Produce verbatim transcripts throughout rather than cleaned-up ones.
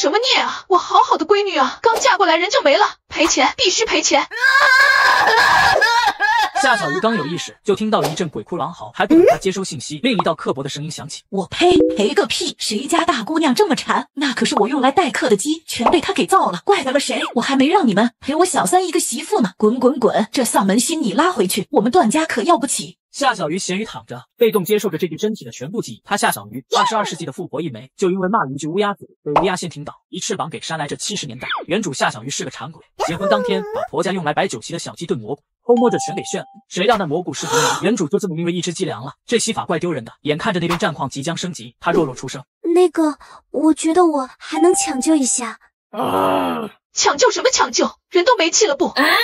什么孽啊！我好好的闺女啊，刚嫁过来人就没了，赔钱，必须赔钱！夏小鱼刚有意识，就听到一阵鬼哭狼嚎，还不等他接收信息，另一道刻薄的声音响起：“我呸，赔个屁！谁家大姑娘这么馋？那可是我用来待客的鸡，全被她给造了，怪得了谁？我还没让你们赔我小三一个媳妇呢！滚滚滚！这丧门星你拉回去，我们段家可要不起。” 夏小鱼咸鱼躺着，被动接受着这具身体的全部记忆。他夏小鱼， 二十二世纪的富婆一枚，就因为骂了一句乌鸦嘴，被乌鸦先停倒，一翅膀给扇来。这七十年代，原主夏小鱼是个馋鬼，结婚当天把婆家用来摆酒席的小鸡炖蘑菇，偷摸着全给炫了。谁让那蘑菇是毒蘑，原主就这么因为一只鸡凉了。这戏法怪丢人的。眼看着那边战况即将升级，他弱弱出声：“那个，我觉得我还能抢救一下。”啊！抢救什么抢救？人都没气了不？嗨、啊！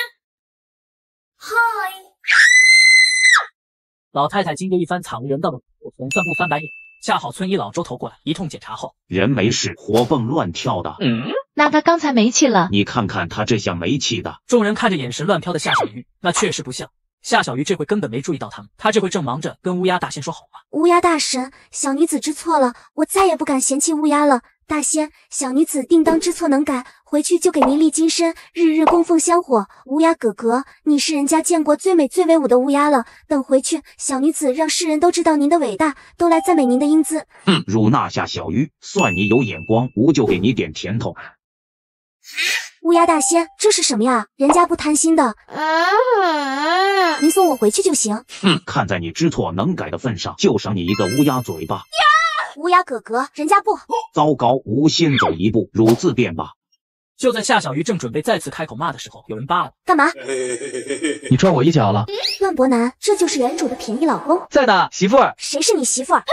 老太太经过一番惨无人道的苦，总算不翻白眼。恰好村医老周头过来，一通检查后，人没事，活蹦乱跳的。嗯，那他刚才没气了？你看看他这下没气的。众人看着眼神乱飘的夏小鱼，那确实不像。夏小鱼这回根本没注意到他们，他这回正忙着跟乌鸦大仙说好话。乌鸦大神，小女子知错了，我再也不敢嫌弃乌鸦了。大仙，小女子定当知错能改，回去就给您立金身，日日供奉香火。乌鸦哥哥，你是人家见过最美最威武的乌鸦了。等回去，小女子让世人都知道您的伟大，都来赞美您的英姿。嗯，辱纳下小鱼，算你有眼光，吾就给你点甜头。乌鸦大仙，这是什么呀？人家不贪心的。您送我回去就行。嗯，看在你知错能改的份上，就赏你一个乌鸦嘴巴。 乌鸦哥哥，人家不糟糕，吾先走一步，汝自便吧。就在夏小鱼正准备再次开口骂的时候，有人扒了。干嘛？你踹我一脚了？段伯南，这就是原主的便宜老公。在呢，媳妇儿。谁是你媳妇儿？哼，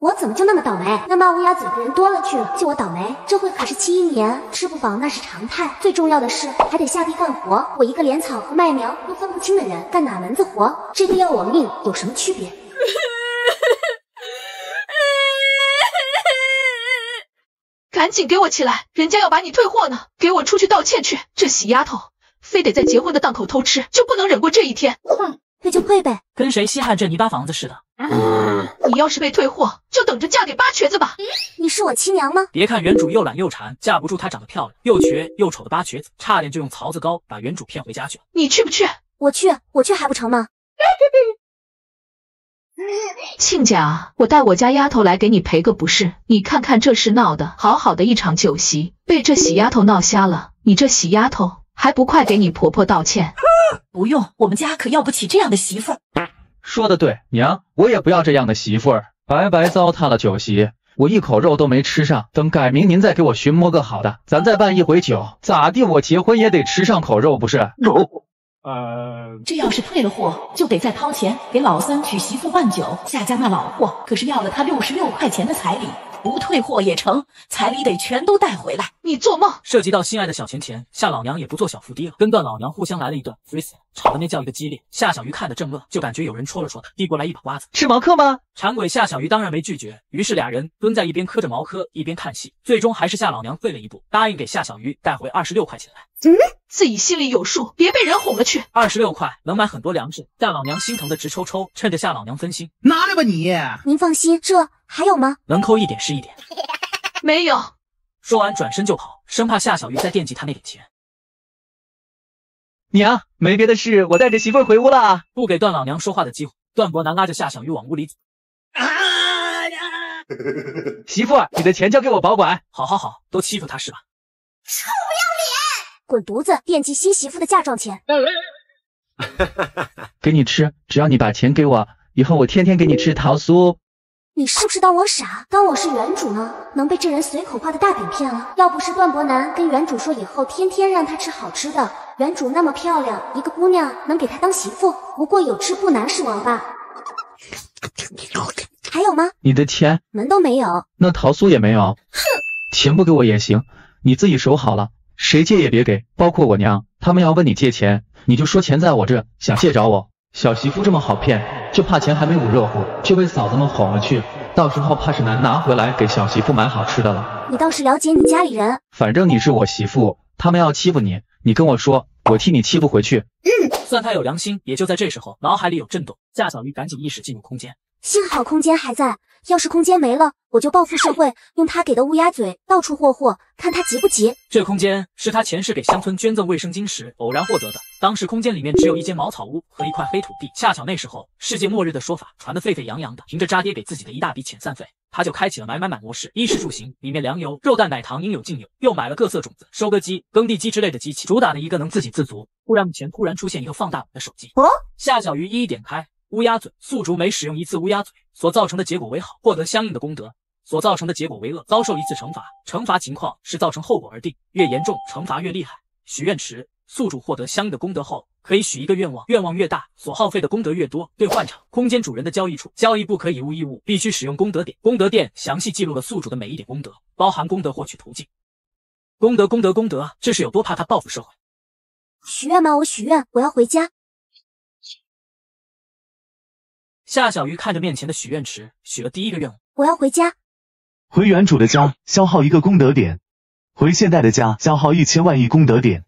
我怎么就那么倒霉？那骂乌鸦嘴的人多了去了，就我倒霉。这回可是七一年，吃不饱那是常态，最重要的是还得下地干活。我一个连草和麦苗都分不清的人，干哪门子活？这跟要我命有什么区别？赶紧给我起来！人家要把你退货呢！给我出去道歉去！这死丫头，非得在结婚的档口偷吃，就不能忍过这一天！哼，退就退呗，跟谁稀罕这泥巴房子似的！嗯、你要是被退货，就等着嫁给八瘸子吧！嗯、你是我亲娘吗？别看原主又懒又馋，架不住她长得漂亮，又瘸又丑的八瘸子，差点就用槽子糕把原主骗回家去了。你去不去？我去，我去还不成吗？亲家，我带我家丫头来给你赔个不是。你看看这事闹的，好好的一场酒席，被这死丫头闹瞎了。你这死丫头，还不快给你婆婆道歉？不用，我们家可要不起这样的媳妇儿。说的对，娘，我也不要这样的媳妇儿，白白糟蹋了酒席，我一口肉都没吃上。等改明您再给我寻摸个好的，咱再办一回酒，咋地？我结婚也得吃上口肉不是？哦 呃，这要是退了货，就得再掏钱给老三娶媳妇办酒。夏家那老货可是要了他六十六块钱的彩礼，不退货也成，彩礼得全都带回来。你做梦！涉及到心爱的小钱钱，夏老娘也不做小伏低了，跟段老娘互相来了一顿 freestyle， 吵得那叫一个激烈。夏小鱼看得正乐，就感觉有人戳了戳他，递过来一把瓜子，吃毛嗑吗？馋鬼夏小鱼当然没拒绝，于是俩人蹲在一边嗑着毛嗑，一边看戏。最终还是夏老娘退了一步，答应给夏小鱼带回二十六块钱来。 嗯，自己心里有数，别被人哄了去。二十六块能买很多粮食，夏老娘心疼的直抽抽。趁着夏老娘分心，拿着吧你。您放心，这还有吗？能抠一点是一点。没有。说完转身就跑，生怕夏小鱼再惦记他那点钱。娘，没别的事，我带着媳妇儿回屋了啊。不给段老娘说话的机会，段伯南拉着夏小鱼往屋里走。啊呀！媳妇儿，你的钱交给我保管。好好好，都欺负他是吧？臭不要脸！ 滚犊子！惦记新媳妇的嫁妆钱，给你吃，只要你把钱给我，以后我天天给你吃桃酥。你是不是当我傻，当我是原主呢？能被这人随口画的大饼骗了？要不是段伯南跟原主说以后天天让她吃好吃的，原主那么漂亮，一个姑娘能给她当媳妇？不过有吃不难是王八。还有吗？你的钱门都没有，那桃酥也没有。哼，钱不给我也行，你自己守好了。 谁借也别给，包括我娘，他们要问你借钱，你就说钱在我这，想借找我。小媳妇这么好骗，就怕钱还没捂热乎，就被嫂子们哄了去，到时候怕是难拿回来给小媳妇买好吃的了。你倒是了解你家里人，反正你是我媳妇，他们要欺负你，你跟我说，我替你欺负回去。嗯，算他有良心。也就在这时候，脑海里有震动，夏小鱼赶紧意识进入空间。幸好空间还在，要是空间没了，我就报复社会，用他给的乌鸦嘴到处霍霍，看他急不急。这空间是他前世给乡村捐赠卫生巾时偶然获得的。当时空间里面只有一间茅草屋和一块黑土地，恰巧那时候世界末日的说法传得沸沸扬扬的。凭着渣爹给自己的一大笔遣散费，他就开启了买买买模式，衣食住行里面粮油、肉蛋、奶糖应有尽有，又买了各色种子、收割机、耕地机之类的机器，主打的一个能自给自足。忽然，目前突然出现一个放大版的手机，哦，夏小鱼一一点开。 乌鸦嘴，宿主每使用一次乌鸦嘴所造成的结果为好，获得相应的功德；所造成的结果为恶，遭受一次惩罚。惩罚情况是造成后果而定，越严重惩罚越厉害。许愿池，宿主获得相应的功德后，可以许一个愿望，愿望越大，所耗费的功德越多。兑换场，空间主人的交易处，交易不可以物易物，必须使用功德点。功德点详细记录了宿主的每一点功德，包含功德获取途径。功德，功德，功德，这是有多怕他报复社会？许愿吗？我许愿，我要回家。 夏小鱼看着面前的许愿池，许了第一个愿望：我要回家。回原主的家，消耗一个功德点；回现代的家，消耗一千万亿功德点。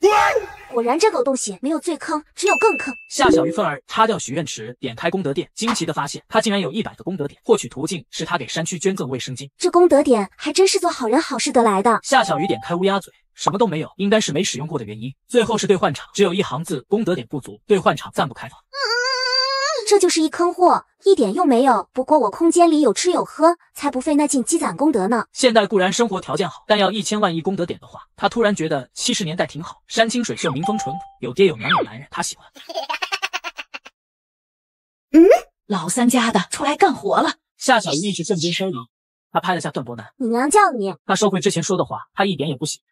果然这狗东西没有最坑，只有更坑。夏小鱼愤而擦掉许愿池，点开功德点，惊奇的发现他竟然有一百个功德点。获取途径是他给山区捐赠卫生巾，这功德点还真是做好人好事得来的。夏小鱼点开乌鸦嘴。 什么都没有，应该是没使用过的原因。最后是兑换场，只有一行字，功德点不足，兑换场暂不开放。嗯，这就是一坑货，一点用没有。不过我空间里有吃有喝，才不费那劲积攒功德呢。现代固然生活条件好，但要一千万亿功德点的话，他突然觉得七十年代挺好，山清水秀，民风淳朴，有爹有娘有男人，他喜欢。嗯，老三家的出来干活了。夏小鱼一直震惊身离，他拍了下段伯南，你娘叫你。他收回之前说的话，他一点也不喜欢。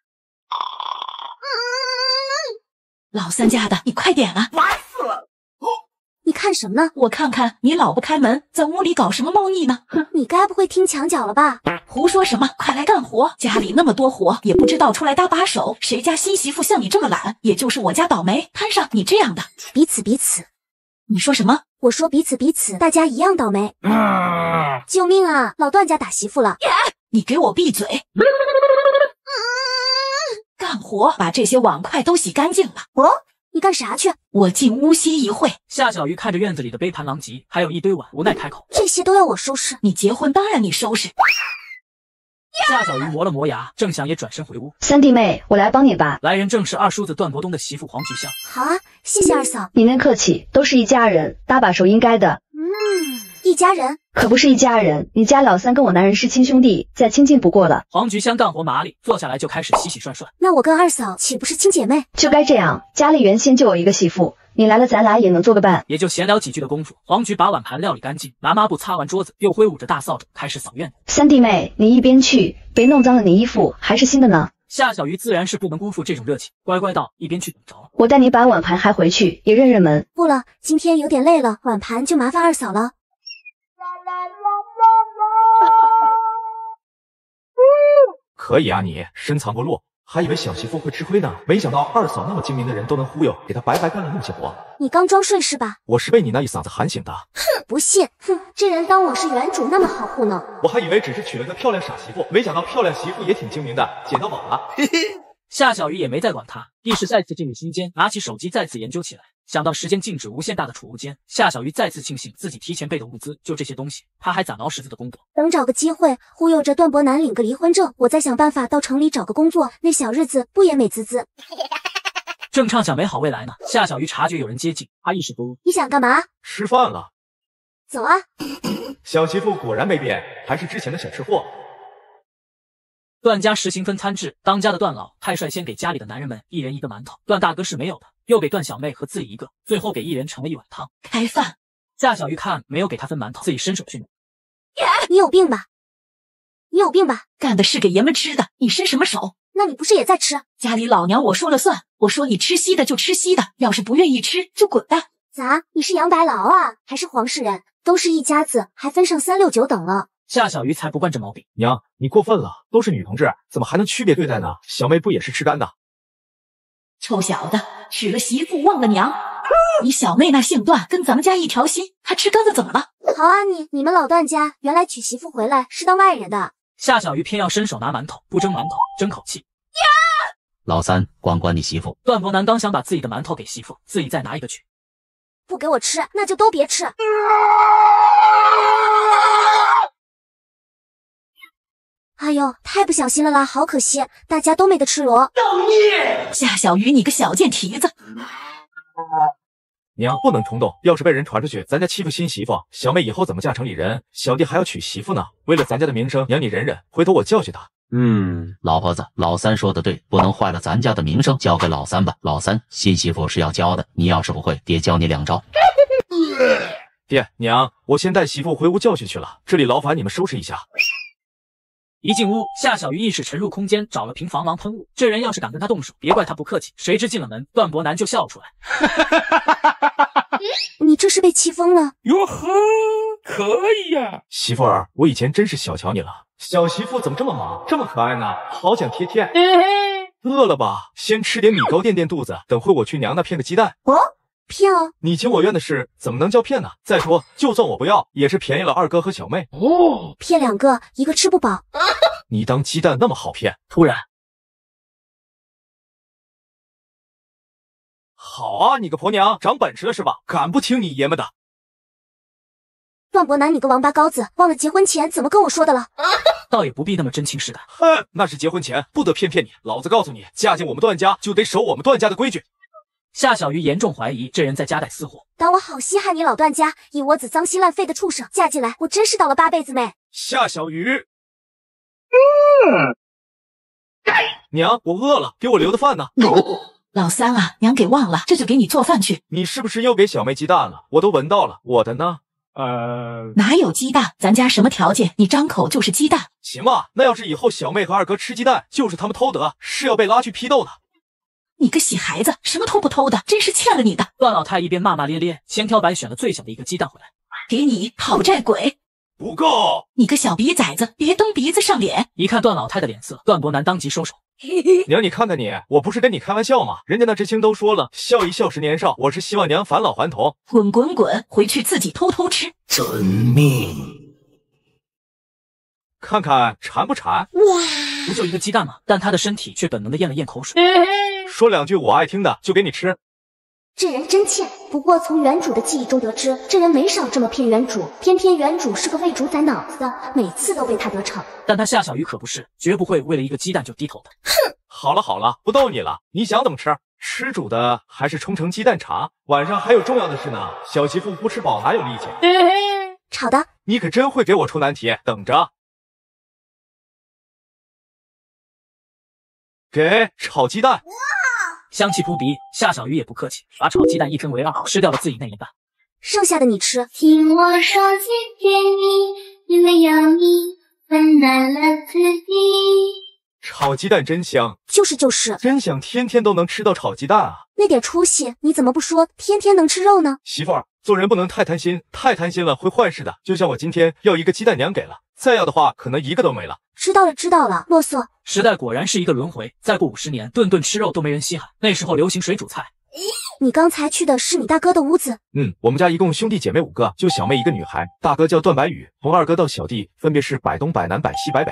老三家的，你快点啊！烦死了！你看什么呢？我看看你老不开门，在屋里搞什么贸易呢？哼，你该不会听墙角了吧？胡说什么？快来干活！家里那么多活，也不知道出来搭把手。谁家新媳妇像你这么懒，也就是我家倒霉，摊上你这样的。彼此彼此。你说什么？我说彼此彼此，大家一样倒霉。嗯、救命啊！老段家打媳妇了！ Yeah, 你给我闭嘴！嗯 干活，把这些碗筷都洗干净了。哦，你干啥去？我进屋歇一会。夏小鱼看着院子里的杯盘狼藉，还有一堆碗，无奈开口：“这些都要我收拾？你结婚当然你收拾。”夏小鱼磨了磨牙，郑想也转身回屋。三弟妹，我来帮你吧。来人正是二叔子段国东的媳妇黄菊香。好啊，谢谢二嫂。您那客气，都是一家人，搭把手应该的。嗯，一家人。 可不是一家人，你家老三跟我男人是亲兄弟，再亲近不过了。黄菊香干活麻利，坐下来就开始洗洗涮涮。那我跟二嫂岂不是亲姐妹？就该这样，家里原先就有一个媳妇，你来了，咱俩也能做个伴。也就闲聊几句的功夫，黄菊把碗盘料理干净，拿抹布擦完桌子，又挥舞着大扫帚开始扫院子。三弟妹，你一边去，别弄脏了你衣服，还是新的呢。 夏小鱼自然是不能辜负这种热情，乖乖到一边去等着了。我带你把碗盘还回去，也认认门。不了，今天有点累了，碗盘就麻烦二嫂了。 可以啊你，你深藏不露，还以为小媳妇会吃亏呢。没想到二嫂那么精明的人都能忽悠，给她白白干了那么些活。你刚装睡是吧？我是被你那一嗓子喊醒的。哼，不信！哼，这人当我是原主那么好糊弄？我还以为只是娶了个漂亮傻媳妇，没想到漂亮媳妇也挺精明的，捡到宝了。嘿嘿。夏小鱼也没再管他，意识再次进入心间，拿起手机再次研究起来。 想到时间静止无限大的储物间，夏小鱼再次庆幸自己提前备的物资就这些东西，他还攒了十字的功德。等找个机会忽悠着段伯南领个离婚证，我再想办法到城里找个工作，那小日子不也美滋滋？正畅想美好未来呢，夏小鱼察觉有人接近，他意识不。你想干嘛？吃饭了。走啊！小媳妇果然没变，还是之前的小吃货。 段家实行分餐制，当家的段老太率先给家里的男人们一人一个馒头，段大哥是没有的，又给段小妹和自己一个，最后给一人盛了一碗汤。开饭。夏小鱼看没有给他分馒头，自己伸手去拿。你有病吧？你有病吧？干的是给爷们吃的，你伸什么手？那你不是也在吃？家里老娘我说了算，我说你吃稀的就吃稀的，要是不愿意吃就滚蛋。咋？你是杨白劳啊，还是黄世仁？都是一家子，还分上三六九等了。 夏小鱼才不惯这毛病，娘，你过分了，都是女同志，怎么还能区别对待呢？小妹不也是吃干的？臭小子，娶了媳妇忘了娘！你小妹那姓段，跟咱们家一条心，她吃干的怎么了？好啊你，你们老段家原来娶媳妇回来是当外人的。夏小鱼偏要伸手拿馒头，不蒸馒头，争口气。呀！老三，管管你媳妇。段伯南刚想把自己的馒头给媳妇，自己再拿一个去。不给我吃，那就都别吃。啊哎呦，太不小心了啦，好可惜，大家都没得吃螺。造孽！夏小鱼，你个小贱蹄子！娘，不能冲动，要是被人传出去，咱家欺负新媳妇，小妹以后怎么嫁城里人？小弟还要娶媳妇呢。为了咱家的名声，娘你忍忍，回头我教训他。嗯，老婆子，老三说的对，不能坏了咱家的名声，交给老三吧。老三，新媳妇是要教的，你要是不会，爹教你两招。爹娘，我先带媳妇回屋教训去了，这里劳烦你们收拾一下。一进屋，夏小鱼意识沉入空间，找了瓶防狼喷雾。这人要是敢跟他动手，别怪他不客气。谁知进了门，段伯南就笑出来。你这是被气疯了？哟呵，可以呀、啊！媳妇儿，我以前真是小瞧你了。小媳妇怎么这么忙，这么可爱呢？好想贴贴。饿了吧？先吃点米糕垫垫肚子，等会我去娘那骗个鸡蛋。哦。 骗哦！你情我愿的事怎么能叫骗呢？再说，就算我不要，也是便宜了二哥和小妹哦。骗两个，一个吃不饱。你当鸡蛋那么好骗？突然，好啊，你个婆娘，长本事了是吧？敢不听你爷们的？段伯南，你个王八羔子，忘了结婚前怎么跟我说的了？倒也不必那么真情实感。哼，那是结婚前，不得骗骗你。老子告诉你，嫁进我们段家就得守我们段家的规矩。 夏小鱼严重怀疑这人在夹带私货，当我好稀罕你老段家一窝子脏心烂肺的畜生，嫁进来我真是倒了八辈子霉。夏小鱼，嗯，娘，我饿了，给我留的饭呢？老三啊，娘给忘了，这就给你做饭去。你是不是又给小妹鸡蛋了？我都闻到了，我的呢？呃，哪有鸡蛋？咱家什么条件？你张口就是鸡蛋。行吧，那要是以后小妹和二哥吃鸡蛋，就是他们偷得，是要被拉去批斗的。 你个喜孩子，什么偷不偷的，真是欠了你的！段老太一边骂骂咧咧，千挑百选了最小的一个鸡蛋回来，给你讨债鬼，不够！你个小逼崽子，别蹬鼻子上脸！一看段老太的脸色，段伯南当即收手。娘，你看看你，我不是跟你开玩笑吗？人家那知青都说了，笑一笑十年少，我是希望娘返老还童。滚滚滚，回去自己偷偷吃。遵命。看看馋不馋？哇，不就一个鸡蛋吗？但他的身体却本能的咽了咽口水。哎 说两句我爱听的，就给你吃。这人真欠。不过从原主的记忆中得知，这人没少这么骗原主，偏偏原主是个为主宰脑子的，每次都被他得逞。但他夏小鱼可不是，绝不会为了一个鸡蛋就低头的。哼！好了好了，不逗你了。你想怎么吃？吃煮的还是冲成鸡蛋茶？晚上还有重要的事呢，小媳妇不吃饱哪有力气？吵的。你可真会给我出难题，等着。 给炒鸡蛋，香气扑鼻。夏小鱼也不客气，把炒鸡蛋一分为二，吃掉了自己那一半，剩下的你吃。听我说句甜蜜，因为有你温暖了自己。炒鸡蛋真香，就是就是，真想天天都能吃到炒鸡蛋啊！那点出息，你怎么不说天天能吃肉呢？媳妇儿，做人不能太贪心，太贪心了会坏事的。就像我今天要一个鸡蛋，娘给了。 再要的话，可能一个都没了。知道了，知道了，啰嗦。时代果然是一个轮回，再过五十年，顿顿吃肉都没人稀罕。那时候流行水煮菜。你刚才去的是你大哥的屋子？嗯，我们家一共兄弟姐妹五个，就小妹一个女孩。大哥叫段白宇，从二哥到小弟，分别是摆东、摆南、摆西、摆北。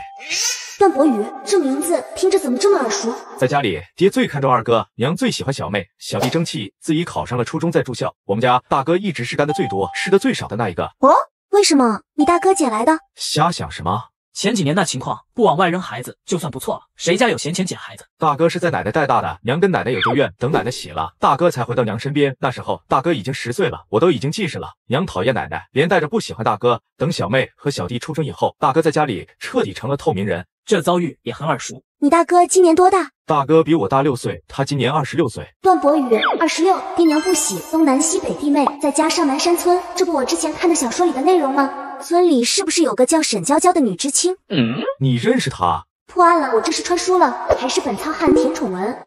段伯宇，这名字听着怎么这么耳熟？在家里，爹最看重二哥，娘最喜欢小妹。小弟争气，自己考上了初中，在住校。我们家大哥一直是干的最多、吃的最少的那一个。哦。 为什么你大哥捡来的？瞎想什么？前几年那情况，不往外扔孩子就算不错了。谁家有闲钱捡孩子？大哥是在奶奶带大的，娘跟奶奶有旧怨，等奶奶洗了，大哥才回到娘身边。那时候大哥已经十岁了，我都已经记事了。娘讨厌奶奶，连带着不喜欢大哥。等小妹和小弟出生以后，大哥在家里彻底成了透明人。这遭遇也很耳熟。你大哥今年多大？大哥比我大六岁，他今年二十六岁。段伯宇二十六，爹娘不喜，东南西北弟妹，再加上南山村，这不我之前看的小说里的内容吗？ 村里是不是有个叫沈娇娇的女知青？嗯，你认识她？破案了，我这是穿书了，还是本苍汉甜宠文。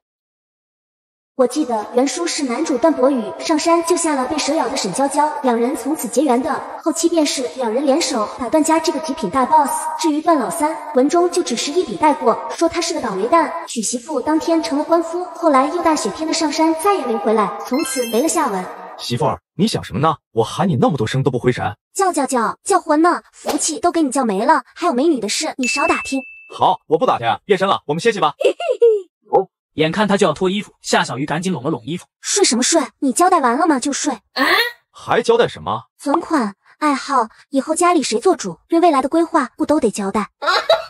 我记得原书是男主段伯宇上山救下了被蛇咬的沈娇娇，两人从此结缘的。后期便是两人联手打段家这个极品大 boss。至于段老三，文中就只是一笔带过，说他是个倒霉蛋，娶媳妇当天成了官夫，后来又大雪天的上山再也没回来，从此没了下文。 媳妇儿，你想什么呢？我喊你那么多声都不回神，叫叫叫叫魂呢，福气都给你叫没了。还有美女的事，你少打听。好，我不打听。夜深了，我们歇息吧。哦，眼看他就要脱衣服，夏小鱼赶紧拢了拢衣服。睡什么睡？你交代完了吗？就睡。啊？还交代什么？存款爱好，以后家里谁做主，对未来的规划不都得交代？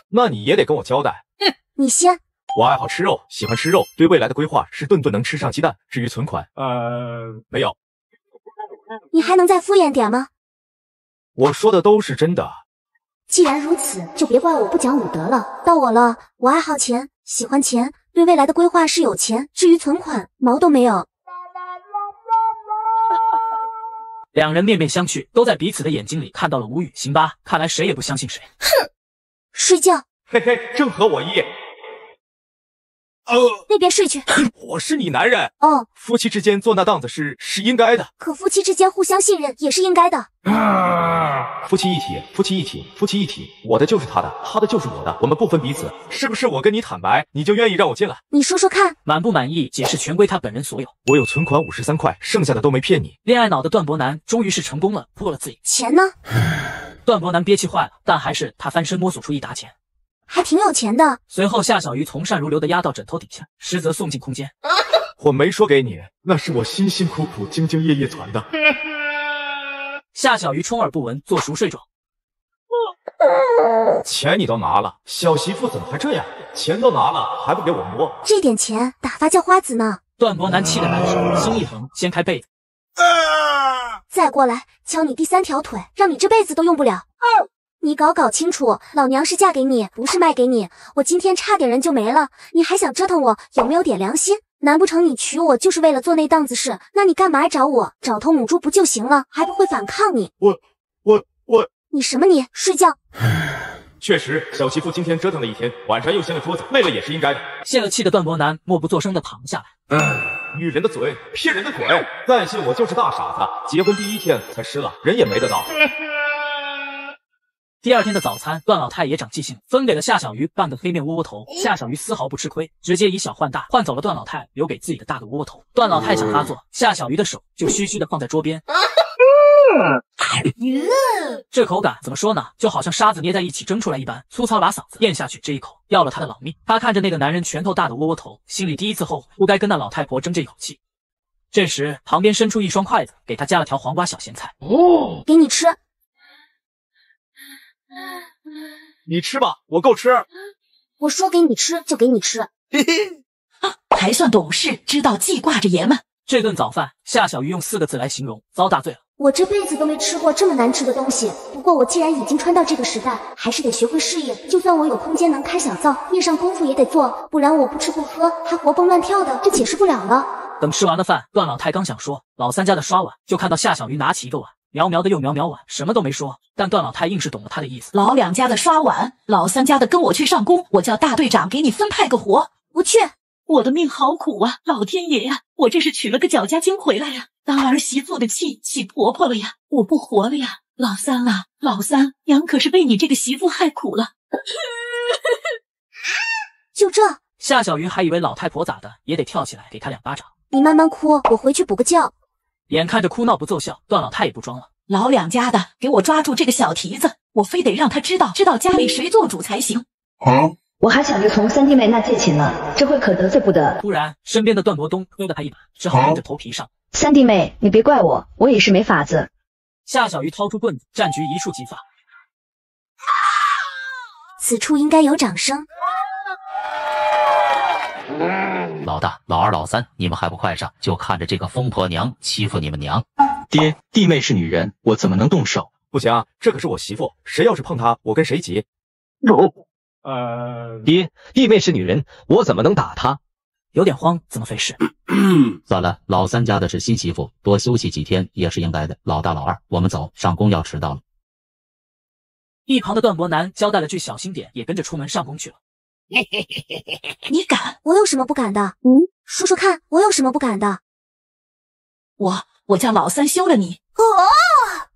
那你也得跟我交代。哼，你先。我爱好吃肉，喜欢吃肉，对未来的规划是顿顿能吃上鸡蛋。至于存款，呃，没有。你还能再敷衍点吗？我说的都是真的。既然如此，就别怪我不讲武德了。到我了，我爱好钱，喜欢钱，对未来的规划是有钱。至于存款，毛都没有。 两人面面相觑，都在彼此的眼睛里看到了无语。行吧，看来谁也不相信谁。哼，睡觉。嘿嘿，正合我意。呃，那边睡去。我是你男人。哦，夫妻之间做那档子事是应该的。可夫妻之间互相信任也是应该的。啊、夫妻一体，夫妻一体，夫妻一体。我的就是他的，他的就是我的，我们不分彼此。是不是我跟你坦白，你就愿意让我进来？你说说看，满不满意？解释全归他本人所有。我有存款五十三块，剩下的都没骗你。恋爱脑的段伯南终于是成功了，破了自己。钱呢？段伯南憋气坏了，但还是他翻身摸索出一沓钱。 还挺有钱的。随后，夏小鱼从善如流的压到枕头底下，实则送进空间。我没说给你，那是我辛辛苦苦、兢兢业业攒的。夏小鱼充耳不闻，做熟睡状。钱你都拿了，小媳妇怎么还这样？钱都拿了，还不给我摸？这点钱打发叫花子呢。段伯南气得难受，心一横，掀开被子，啊、再过来敲你第三条腿，让你这辈子都用不了。啊 你搞搞清楚，老娘是嫁给你，不是卖给你。我今天差点人就没了，你还想折腾我，有没有点良心？难不成你娶我就是为了做那档子事？那你干嘛找我？找头母猪不就行了？还不会反抗你？我我我，你什么你？睡觉。确实，小媳妇今天折腾了一天，晚上又掀了桌子，累了也是应该的。泄了气的段伯南默不作声的躺下来。嗯 女人的嘴，骗人的鬼！但信我就是大傻子，结婚第一天才失了，人也没得到。第二天的早餐，段老太也长记性，分给了夏小鱼半个黑面窝窝头。夏小鱼丝毫不吃亏，直接以小换大，换走了段老太留给自己的大个窝窝头。段老太想发作，夏小鱼的手就虚虚的放在桌边。这口感怎么说呢？就好像沙子捏在一起蒸出来一般，粗糙拉嗓子。咽下去这一口，要了他的老命。他看着那个男人拳头大的窝窝头，心里第一次后悔，不该跟那老太婆争这一口气。这时，旁边伸出一双筷子，给他夹了条黄瓜小咸菜。哦，给你吃。 你吃吧，我够吃。我说给你吃就给你吃，啊，还算懂事，知道记挂着爷们。这顿早饭，夏小鱼用四个字来形容：遭大罪了。我这辈子都没吃过这么难吃的东西。不过我既然已经穿到这个时代，还是得学会适应。就算我有空间能开小灶，面上功夫也得做，不然我不吃不喝还活蹦乱跳的，这解释不了了。等吃完了饭，段老太刚想说老三家的刷碗，就看到夏小鱼拿起一个碗。 苗苗的又苗苗碗，什么都没说，但段老太硬是懂了他的意思。老两家的刷碗，老三家的跟我去上工，我叫大队长给你分派个活。不去，我的命好苦啊！老天爷呀、啊，我这是娶了个脚夹精回来呀、啊，当儿媳妇的气气婆婆了呀，我不活了呀！老三啊，老三，娘可是被你这个媳妇害苦了。就这，夏小鱼还以为老太婆咋的也得跳起来给他两巴掌。你慢慢哭，我回去补个觉。 眼看着哭闹不奏效，段老太也不装了。老两家的，给我抓住这个小蹄子，我非得让他知道，知道家里谁做主才行。啊、我还想着从三弟妹那借钱呢，这回可得罪不得。突然，身边的段伯东推了他一把，只好硬着头皮上。三弟妹，你别怪我，我也是没法子。夏小鱼掏出棍子，战局一触即发。此处应该有掌声。 老大、老二、老三，你们还不快上！就看着这个疯婆娘欺负你们娘！爹，弟妹是女人，我怎么能动手？不行啊，这可是我媳妇，谁要是碰她，我跟谁急！哦，呃，爹，弟妹是女人，我怎么能打她？有点慌，怎么回事？算了，老三家的是新媳妇，多休息几天也是应该的。老大、老二，我们走，上工要迟到了。一旁的段伯南交代了句小心点，也跟着出门上工去了。 你敢？我有什么不敢的？嗯，说说看，我有什么不敢的？我我叫老三休了你。哦，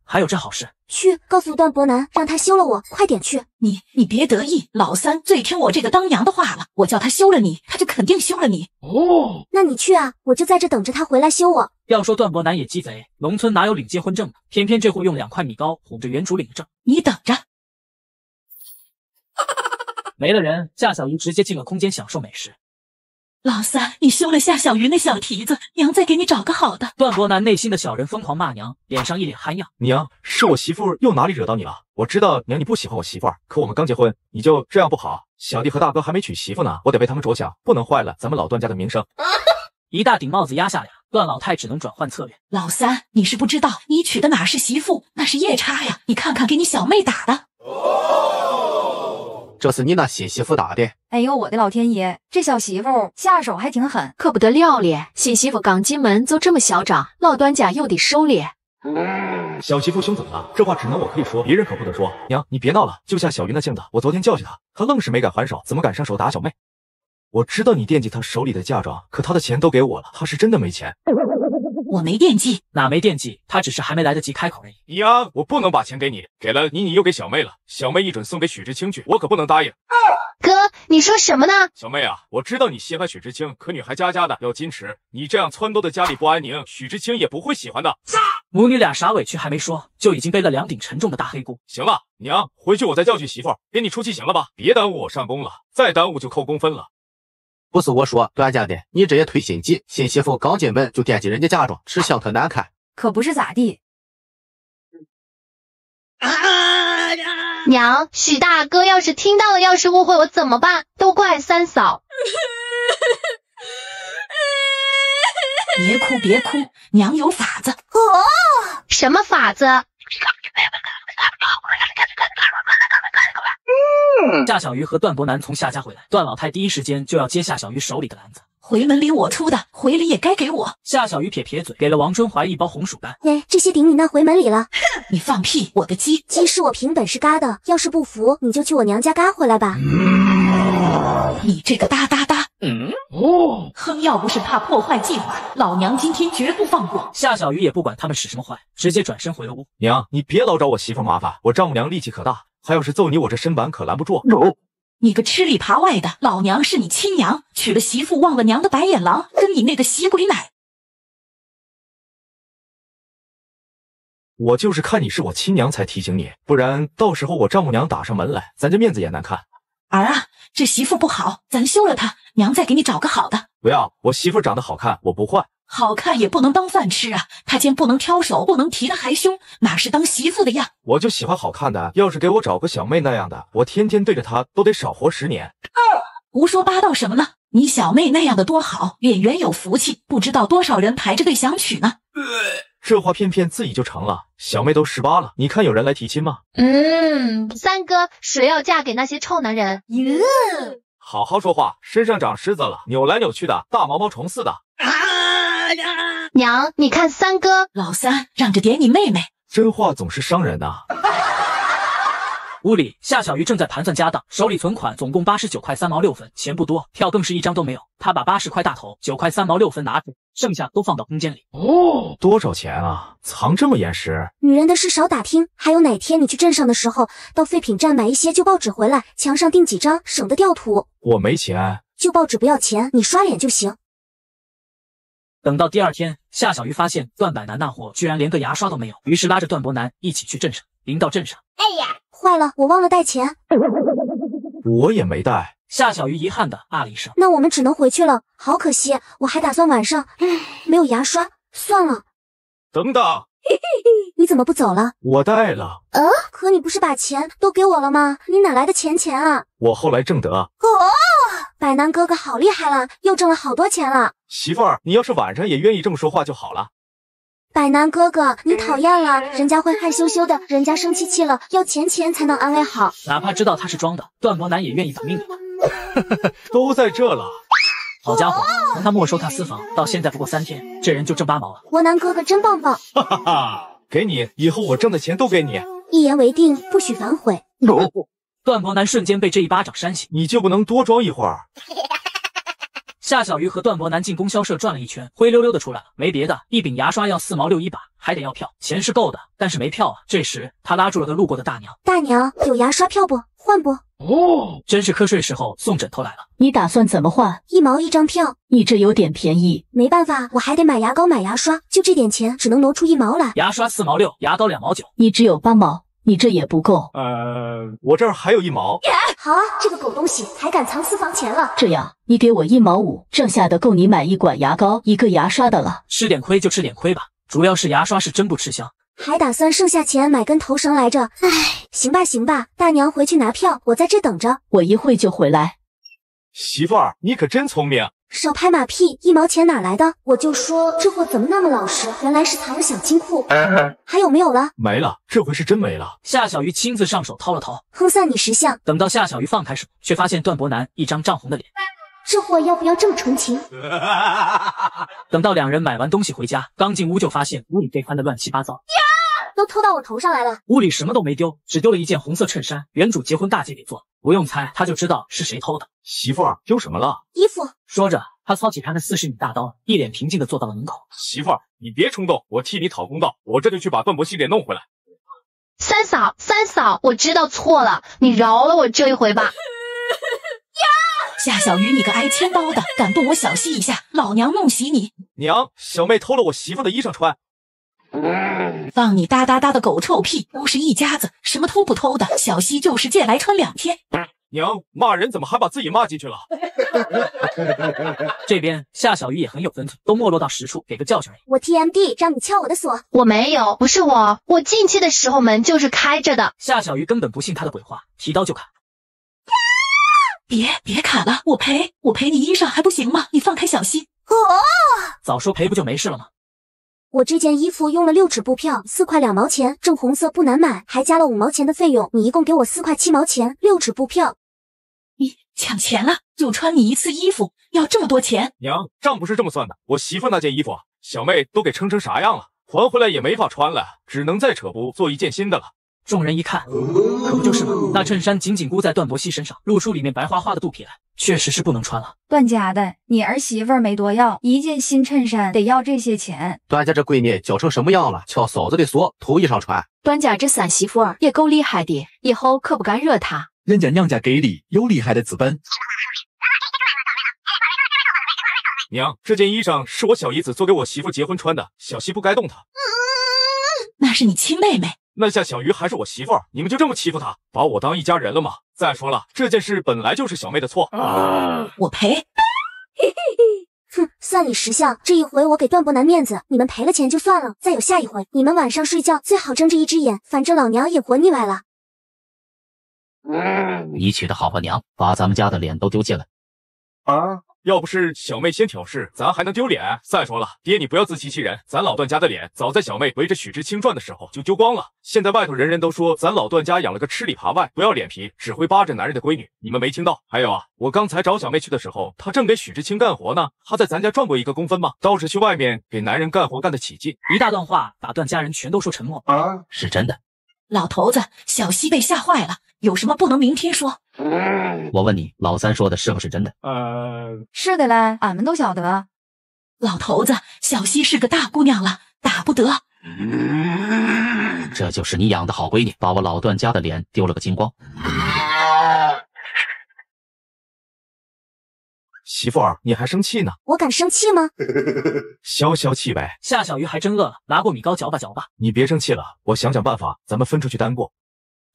还有这好事？去告诉段伯南，让他休了我，快点去。你你别得意，老三最听我这个当娘的话了。我叫他休了你，他就肯定休了你。哦，那你去啊，我就在这等着他回来休我。要说段伯南也鸡贼，农村哪有领结婚证的？偏偏这户用两块米糕哄着原主领证。你等着。 没了人，夏小鱼直接进了空间享受美食。老三，你休了夏小鱼那小蹄子，娘再给你找个好的。段伯南内心的小人疯狂骂娘，脸上一脸憨样。娘，是我媳妇又哪里惹到你了？我知道娘你不喜欢我媳妇儿，可我们刚结婚，你就这样不好。小弟和大哥还没娶媳妇呢，我得为他们着想，不能坏了咱们老段家的名声。一大顶帽子压下来，段老太只能转换策略。老三，你是不知道，你娶的哪是媳妇，那是夜叉呀！你看看给你小妹打的。哦，这是你那血媳妇打的。 哎呦，我的老天爷！这小媳妇下手还挺狠，可不得了咧！新媳妇刚进门就这么嚣张，老段家又得收敛。嗯、小媳妇凶怎么了？这话只能我可以说，别人可不能说。娘，你别闹了，就像小鱼那性子，我昨天教训她，她愣是没敢还手，怎么敢上手打小妹？我知道你惦记她手里的嫁妆，可她的钱都给我了，她是真的没钱。我没惦记，哪没惦记？她只是还没来得及开口而已。娘，我不能把钱给你，给了你，你又给小妹了，小妹一准送给许知清去，我可不能答应。啊 哥，你说什么呢？小妹啊，我知道你稀罕许知清，可女孩家家的要矜持，你这样撺掇的家里不安宁，许知清也不会喜欢的。杀！母女俩啥委屈还没说，就已经背了两顶沉重的大黑锅。行了，娘，回去我再教训媳妇，给你出气行了吧？别耽误我上工了，再耽误就扣工分了。不是我说，段家的，你这也忒心急，新媳妇刚进门就惦记人家嫁妆，吃相特难看。可不是咋地。啊呀！ 娘，许大哥要是听到了，要是误会我怎么办？都怪三嫂。别哭，别哭，娘有法子。哦，什么法子？嗯。夏小鱼和段伯南从夏家回来，段老太第一时间就要接夏小鱼手里的篮子。回门礼我出的，回礼也该给我。夏小鱼撇撇嘴，给了王春怀一包红薯干。哎，这些顶你那回门礼了。 你放屁！我的鸡鸡是我凭本事嘎的，要是不服，你就去我娘家嘎回来吧。嗯、你这个哒哒哒！嗯哦，哼！要不是怕破坏计划，老娘今天绝不放过。夏小鱼也不管他们使什么坏，直接转身回了屋。娘，你别老找我媳妇麻烦，我丈母娘力气可大，她要是揍你，我这身板可拦不住。哦 你个吃里扒外的，老娘是你亲娘，娶了媳妇忘了娘的白眼狼，跟你那个洗鬼奶！ 我就是看你是我亲娘才提醒你，不然到时候我丈母娘打上门来，咱这面子也难看。儿啊，这媳妇不好，咱休了她，娘再给你找个好的。不要，我媳妇长得好看，我不换。好看也不能当饭吃啊，她肩不能挑手，不能提的还凶，哪是当媳妇的样？我就喜欢好看的，要是给我找个小妹那样的，我天天对着她都得少活十年。啊，胡说八道什么呢？你小妹那样的多好，脸圆有福气，不知道多少人排着队想娶呢。呃 这话骗骗自己就成了。小妹都十八了，你看有人来提亲吗？嗯，三哥，谁要嫁给那些臭男人？哟，好好说话，身上长虱子了，扭来扭去的，大毛毛虫似的。啊呀！娘，你看三哥，老三让着点你妹妹。真话总是伤人呐、啊。屋里，夏小鱼正在盘算家当，手里存款总共八十九块三毛六分，钱不多，票更是一张都没有。他把八十块大头、九块三毛六分拿出，剩下都放到空间里。哦，多少钱啊？藏这么严实？女人的事少打听。还有哪天你去镇上的时候，到废品站买一些旧报纸回来，墙上钉几张，省得掉土。我没钱，旧报纸不要钱，你刷脸就行。 等到第二天，夏小鱼发现段百南那货居然连个牙刷都没有，于是拉着段伯南一起去镇上。临到镇上，哎呀，坏了，我忘了带钱，我也没带。夏小鱼遗憾的啊了一声。那我们只能回去了，好可惜，我还打算晚上，嗯，没有牙刷，算了。等等，你怎么不走了？我带了。呃、啊，可你不是把钱都给我了吗？你哪来的钱钱啊？我后来挣得。哦。 百南哥哥好厉害了，又挣了好多钱了。媳妇儿，你要是晚上也愿意这么说话就好了。百南哥哥，你讨厌了，人家会害羞羞的，人家生气气了，要钱钱才能安慰好。哪怕知道他是装的，段伯南也愿意把命给他。都在这了。好家伙，从他没收他私房到现在不过三天，这人就挣八毛了。伯南哥哥真棒棒。哈哈哈，给你，以后我挣的钱都给你。一言为定，不许反悔。No。 段伯南瞬间被这一巴掌扇醒，你就不能多装一会儿？夏小鱼和段伯南进供销社转了一圈，灰溜溜的出来了，没别的，一柄牙刷要四毛六一把，还得要票，钱是够的，但是没票啊。这时他拉住了个路过的大娘，大娘有牙刷票不？换不？哦，真是瞌睡时候送枕头来了。你打算怎么换？一毛一张票，你这有点便宜。没办法，我还得买牙膏买牙刷，就这点钱只能挪出一毛来。牙刷四毛六，牙膏两毛九，你只有八毛。 你你这也不够。呃，我这儿还有一毛。好啊，这个狗东西还敢藏私房钱了。这样，你给我一毛五，剩下的够你买一管牙膏、一个牙刷的了。吃点亏就吃点亏吧，主要是牙刷是真不吃香。 还打算剩下钱买根头绳来着，唉，行吧行吧，大娘回去拿票，我在这等着，我一会就回来。媳妇儿，你可真聪明，少拍马屁，一毛钱哪来的？我就说这货怎么那么老实，原来是藏着小金库。嗯、还有没有了？没了，这回是真没了。夏小鱼亲自上手掏了掏，哼，算你识相。等到夏小鱼放开手，却发现段伯南一张涨红的脸。 这货要不要这么纯情？等到两人买完东西回家，刚进屋就发现屋里被翻得乱七八糟，都偷到我头上来了。屋里什么都没丢，只丢了一件红色衬衫，原主结婚大姐给做，不用猜，她就知道是谁偷的。媳妇儿，丢什么了？衣服。说着，她操起她那四十米大刀，一脸平静地坐到了门口。媳妇儿，你别冲动，我替你讨公道，我这就去把段伯熙给弄回来。三嫂，三嫂，我知道错了，你饶了我这一回吧。夏小鱼，你个挨千刀的，敢动我小溪一下，老娘弄死你！娘，小妹偷了我媳妇的衣裳穿，放你哒哒哒的狗臭屁！都是一家子，什么偷不偷的，小溪就是借来穿两天。娘，骂人怎么还把自己骂进去了？这边夏小鱼也很有分寸，都没落到实处，给个教训。我 T M D 让你撬我的锁，我没有，不是我，我进去的时候门就是开着的。夏小鱼根本不信他的鬼话，提刀就砍。 别别砍了，我赔，我赔你衣裳还不行吗？你放开小溪！哦，早说赔不就没事了吗？我这件衣服用了六尺布票，四块两毛钱，正红色不难买，还加了五毛钱的费用，你一共给我四块七毛钱，六尺布票。你抢钱了？就穿你一次衣服，要这么多钱？娘，账不是这么算的，我媳妇那件衣服，小妹都给撑成啥样了，还回来也没法穿了，只能再扯布做一件新的了。 众人一看，可不就是吗？那衬衫紧紧箍在段伯熙身上，露出里面白花花的肚皮来，确实是不能穿了。段家的，你儿媳妇没多要，一件新衬衫得要这些钱。段家这闺女搅成什么样了？瞧嫂子的说，头一上穿。段家这三媳妇儿也够厉害的，以后可不敢惹她。人家娘家给力，有厉害的资本。娘，这件衣裳是我小姨子做给我媳妇结婚穿的，小媳不该动她。嗯，那是你亲妹妹。 那夏小鱼还是我媳妇儿，你们就这么欺负她，把我当一家人了吗？再说了，这件事本来就是小妹的错，啊、我赔。哼，算你识相，这一回我给段伯南面子，你们赔了钱就算了，再有下一回，你们晚上睡觉最好睁着一只眼，反正老娘也活腻歪了。你娶的好婆娘，把咱们家的脸都丢尽了。啊！要不是小妹先挑事，咱还能丢脸？再说了，爹你不要自欺欺人，咱老段家的脸早在小妹围着许知清转的时候就丢光了。现在外头人人都说咱老段家养了个吃里扒外、不要脸皮、只会扒着男人的闺女，你们没听到？还有啊，我刚才找小妹去的时候，她正给许知清干活呢，她在咱家赚过一个工分吗？倒是去外面给男人干活干得起劲。一大段话把段家人全都说沉默。啊，是真的。老头子，小溪被吓坏了，有什么不能明天说？ 我问你，老三说的是不是真的？呃，是的嘞，俺们都晓得。老头子，小溪是个大姑娘了，打不得。嗯、这就是你养的好闺女，把我老段家的脸丢了个精光。嗯、媳妇儿，你还生气呢？我敢生气吗？消消气呗。夏小鱼还真饿了，拿过米糕嚼吧嚼吧。你别生气了，我想想办法，咱们分出去单过。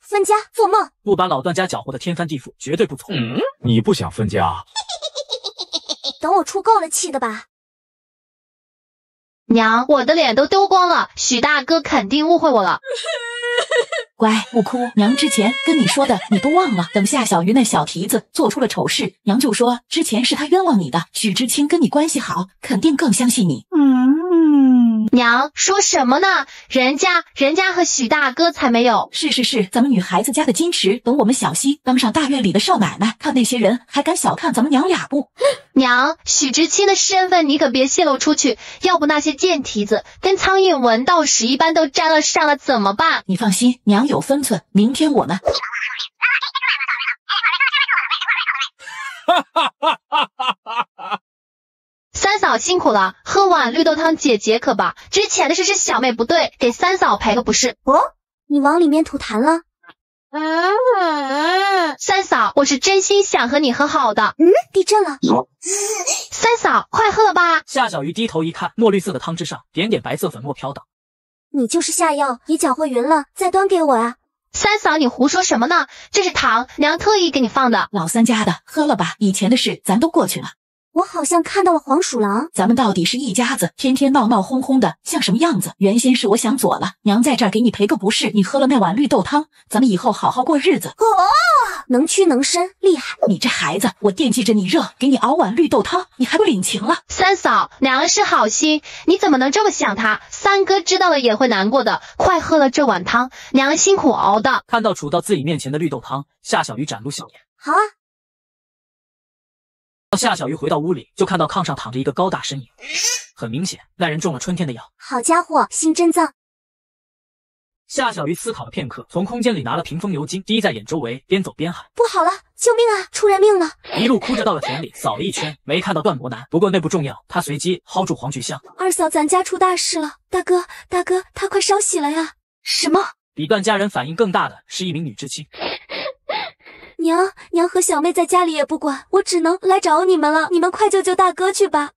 分家做梦！不把老段家搅和的天翻地覆，绝对不从。嗯、你不想分家？等我出够了气的吧。娘，我的脸都丢光了，许大哥肯定误会我了。乖，不哭。娘之前跟你说的，你都忘了。等夏小鱼那小蹄子做出了丑事，娘就说之前是他冤枉你的。许知清跟你关系好，肯定更相信你。嗯。 娘说什么呢？人家人家和许大哥才没有。是是是，咱们女孩子家的矜持。等我们小溪当上大院里的少奶奶，看那些人还敢小看咱们娘俩不？娘，许知清的身份你可别泄露出去，要不那些贱蹄子跟苍蝇闻到屎一般都沾了上了，怎么办？你放心，娘有分寸。明天我们。哈哈哈哈哈哈哈！ 三嫂辛苦了，喝碗绿豆汤解解渴吧。之前的事是小妹不对，给三嫂赔个不是。哦，你往里面吐痰了？嗯、三嫂，我是真心想和你和好的。嗯，地震了。嗯、三嫂，快喝了吧。夏小鱼低头一看，墨绿色的汤汁上点点白色粉末飘荡。你就是下药，你搅和匀了，再端给我啊。三嫂，你胡说什么呢？这是糖，娘特意给你放的。老三家的，喝了吧。以前的事咱都过去了。我好像看到了黄鼠狼。咱们到底是一家子，天天闹闹哄哄的，像什么样子？原先是我想左了，娘在这儿给你赔个不是。你喝了那碗绿豆汤，咱们以后好好过日子。哦，能屈能伸，厉害！你这孩子，我惦记着你热，给你熬碗绿豆汤，你还不领情了？三嫂，娘是好心，你怎么能这么想她？三哥知道了也会难过的。快喝了这碗汤，娘辛苦熬的。看到杵到自己面前的绿豆汤，夏小鱼展露笑颜。好啊。 夏小鱼回到屋里，就看到炕上躺着一个高大身影，很明显，那人中了春天的药。好家伙，心真脏！夏小鱼思考了片刻，从空间里拿了瓶风油精，滴在眼周围，边走边喊：“不好了，救命啊！出人命了！”一路哭着到了田里，扫了一圈，没看到段伯南。不过那不重要，他随机薅住黄菊香。二嫂，咱家出大事了！大哥，大哥，他快烧喜了呀！什么？比段家人反应更大的是一名女知青。 娘娘和小妹在家里也不管，我只能来找你们了。你们快救救大哥去吧！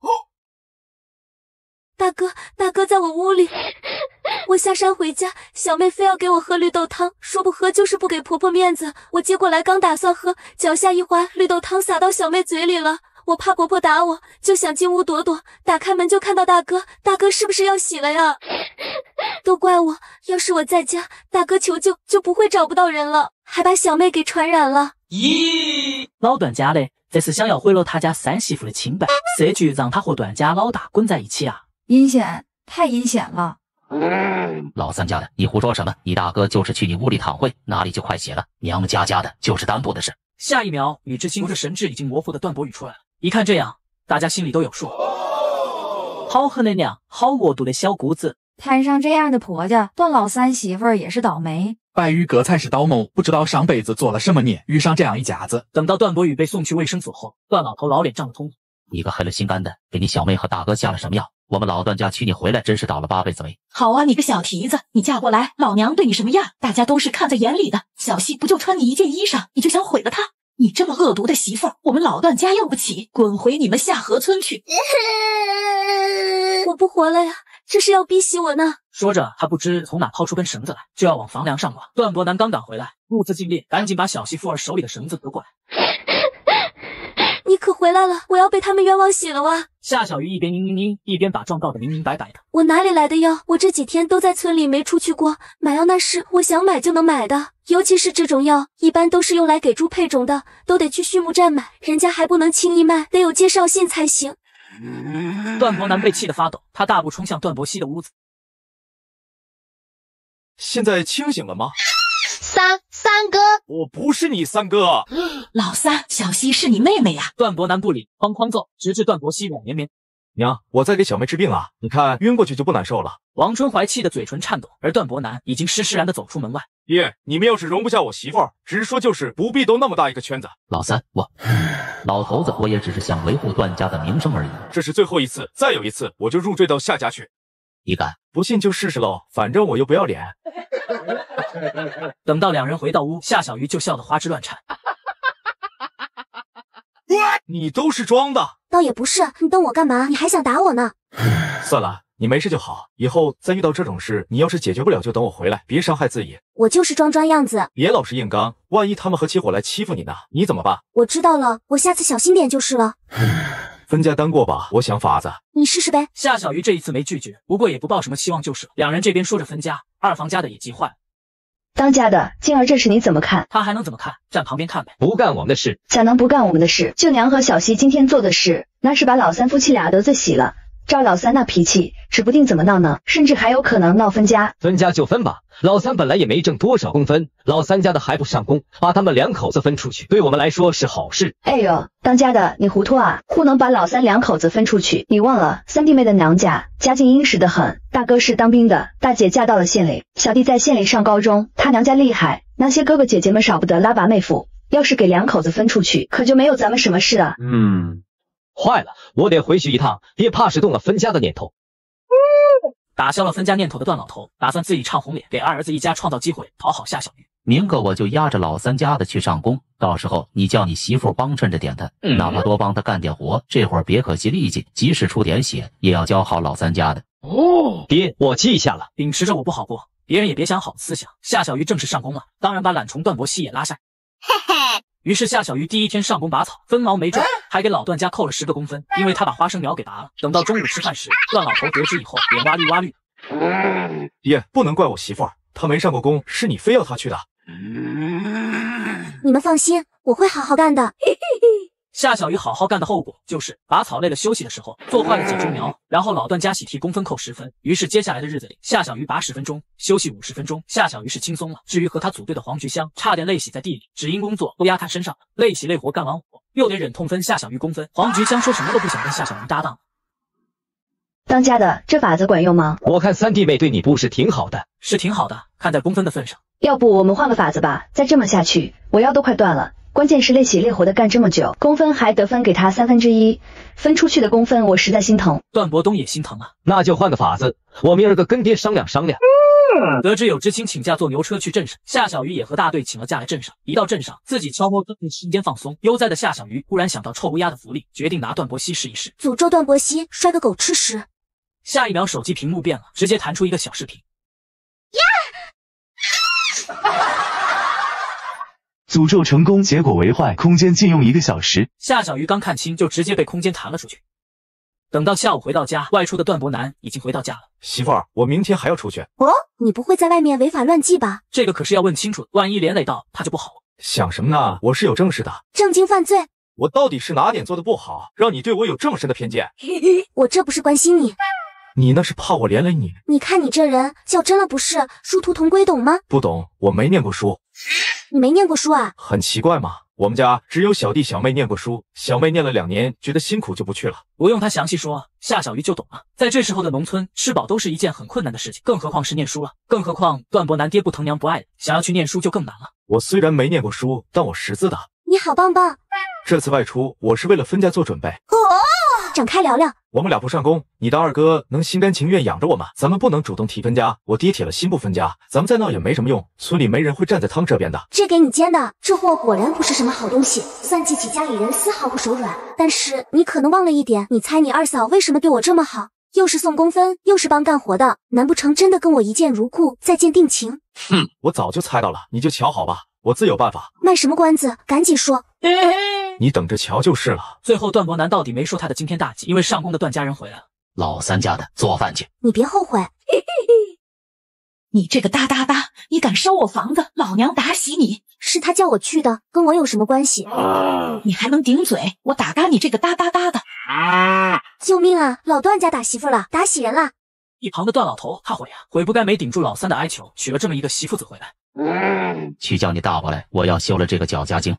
哦、大哥，大哥在我屋里。我下山回家，小妹非要给我喝绿豆汤，说不喝就是不给婆婆面子。我接过来刚打算喝，脚下一滑，绿豆汤洒到小妹嘴里了。我怕婆婆打我，就想进屋躲躲。打开门就看到大哥，大哥是不是要洗了呀？都怪我，要是我在家，大哥求救就不会找不到人了。 还把小妹给传染了！咦，老段家嘞，这是想要毁了他家三媳妇的清白，这就让他和段家老大滚在一起啊！阴险，太阴险了！老三家的，你胡说什么？你大哥就是去你屋里躺会，哪里就快写了？娘们家家的，就是担不的事。下一秒，女知青扶着神志已经模糊的段博宇出来了，一看这样，大家心里都有数。好狠的娘，好恶毒的小姑子！摊上这样的婆家，段老三媳妇也是倒霉。 败于格菜是刀某，不知道上辈子做了什么孽，遇上这样一家子。等到段博宇被送去卫生所后，段老头老脸涨得通红。你个黑了心肝的，给你小妹和大哥下了什么药？我们老段家娶你回来，真是倒了八辈子霉。好啊，你个小蹄子，你嫁过来，老娘对你什么样，大家都是看在眼里的。小西不就穿你一件衣裳，你就想毁了她？你这么恶毒的媳妇儿，我们老段家要不起，滚回你们下河村去！我不活了呀！ 这是要逼死我呢！说着，他不知从哪掏出根绳子来，就要往房梁上拉。段伯南刚赶回来，目眦尽裂，赶紧把小媳妇儿手里的绳子夺过来。你可回来了！我要被他们冤枉死了哇！夏小鱼一边嘤嘤嘤，一边把状告得明明白白的。我哪里来的药？我这几天都在村里没出去过，买药那是我想买就能买的。尤其是这种药，一般都是用来给猪配种的，都得去畜牧站买，人家还不能轻易卖，得有介绍信才行。 段伯南被气得发抖，他大步冲向段伯熙的屋子。现在清醒了吗？三三哥，我不是你三哥。老三，小西是你妹妹呀、啊！段伯南不理，哐哐揍，直至段伯熙软绵绵。娘，我在给小妹治病啊，你看晕过去就不难受了。王春怀气得嘴唇颤抖，而段伯南已经施施然的走出门外。爹，你们要是容不下我媳妇儿，直说就是，不必兜那么大一个圈子。老三，我。老头子，我也只是想维护段家的名声而已。这是最后一次，再有一次我就入赘到夏家去。你敢？不信就试试喽，反正我又不要脸。等到两人回到屋，夏小鱼就笑得花枝乱颤。你都是装的？倒也不是，你瞪我干嘛？你还想打我呢？算了，你没事就好。以后再遇到这种事，你要是解决不了，就等我回来，别伤害自己。 我就是装装样子，别老是硬刚，万一他们合起伙来欺负你呢，你怎么办？我知道了，我下次小心点就是了。分家单过吧，我想法子，你试试呗。夏小鱼这一次没拒绝，不过也不抱什么希望就是了。两人这边说着分家，二房家的也急坏了。当家的，静儿这事你怎么看？他还能怎么看？站旁边看呗，不干我们的事，咋能不干我们的事？就娘和小西今天做的事，那是把老三夫妻俩得罪洗了。 照老三那脾气，指不定怎么闹呢，甚至还有可能闹分家。分家就分吧，老三本来也没挣多少工分，老三家的还不上工，把他们两口子分出去，对我们来说是好事。哎呦，当家的你糊涂啊！不能把老三两口子分出去，你忘了三弟妹的娘家家境殷实的很，大哥是当兵的，大姐嫁到了县里，小弟在县里上高中，他娘家厉害，那些哥哥姐姐们少不得拉拔妹夫。要是给两口子分出去，可就没有咱们什么事了。嗯。 坏了，我得回去一趟。爹怕是动了分家的念头。打消了分家念头的段老头，打算自己唱红脸，给二儿子一家创造机会，讨好夏小鱼。明个我就压着老三家的去上工，到时候你叫你媳妇帮衬着点他，哪怕多帮他干点活。这会儿别可惜力尽，即使出点血，也要教好老三家的。哦，爹，我记下了。秉持着我不好过，别人也别想好的思想，夏小鱼正式上工了，当然把懒虫段伯熙也拉晒。嘿嘿。于是夏小鱼第一天上工拔草，分毛没赚，还给老段家扣了十个工分，因为他把花生苗给拔了。等到中午吃饭时，段老头得知以后也哇绿哇绿。爹，不能怪我媳妇儿，她没上过工，是你非要她去的。你们放心，我会好好干的。夏小鱼好好干的后果就是拔草累了休息的时候做坏了几株苗，然后老段家喜提工分扣十分。于是接下来的日子里，夏小鱼拔十分钟，休息五十分钟，夏小鱼是轻松了。至于和他组队的黄菊香，差点累洗在地里，只因工作都压他身上，累洗累活干完活又得忍痛分夏小鱼工分。黄菊香说什么都不想跟夏小鱼搭档。当家的，这法子管用吗？我看三弟妹对你不是挺好的。是挺好的，看在工分的份上。要不我们换个法子吧，再这么下去我腰都快断了。关键是累死累活的干这么久，工分还得分给他三分之一，分出去的工分我实在心疼。段伯东也心疼啊，那就换个法子，我明儿个跟爹商量商量。嗯、得知有知青请假坐牛车去镇上，夏小鱼也和大队请了假来镇上。一到镇上，自己悄摸跟时间放松悠哉的夏小鱼，忽然想到臭乌鸦的福利，决定拿段伯熙试一试，诅咒段伯熙摔个狗吃屎。下一秒手机屏幕变了，直接弹出一个小视频。诅咒成功，结果为坏，空间禁用一个小时。夏小鱼刚看清，就直接被空间弹了出去。等到下午回到家，外出的段伯南已经回到家了。媳妇儿，我明天还要出去。哦，你不会在外面违法乱纪吧？这个可是要问清楚，万一连累到他就不好。想什么呢？我是有正事的。正经犯罪。我到底是哪点做的不好，让你对我有这么深的偏见？我这不是关心你。你那是怕我连累你。你看你这人较真了不是？殊途同归，懂吗？不懂，我没念过书。你没念过书啊？很奇怪嘛，我们家只有小弟小妹念过书，小妹念了两年，觉得辛苦就不去了。不用他详细说，夏小鱼就懂了。在这时候的农村，吃饱都是一件很困难的事情，更何况是念书了。更何况段伯南爹不疼娘不爱的，想要去念书就更难了。我虽然没念过书，但我识字的。你好棒棒！这次外出，我是为了分家做准备。哦，展开聊聊。我们俩不上工，你的二哥能心甘情愿养着我们，咱们不能主动提分家。我爹铁了心不分家，咱们再闹也没什么用，村里没人会站在汤这边的。这给你煎的，这货果然不是什么好东西，算计起家里人丝毫不手软。但是你可能忘了一点，你猜你二嫂为什么对我这么好？又是送工分，又是帮干活的，难不成真的跟我一见如故，再见定情？哼、嗯，我早就猜到了，你就瞧好吧，我自有办法。卖什么关子？赶紧说。嘿嘿。你等着瞧就是了。最后段伯南到底没说他的惊天大计，因为上工的段家人回来了。老三家的，做饭去，你别后悔。你这个哒哒哒，你敢烧我房子，老娘打死你！是他叫我去的，跟我有什么关系？啊、你还能顶嘴？我打嘎你这个哒哒哒的！啊、救命啊！老段家打媳妇了，打死人了！一旁的段老头他悔啊，悔不该没顶住老三的哀求，娶了这么一个媳妇子回来。嗯、去叫你大伯来，我要修了这个绞家经。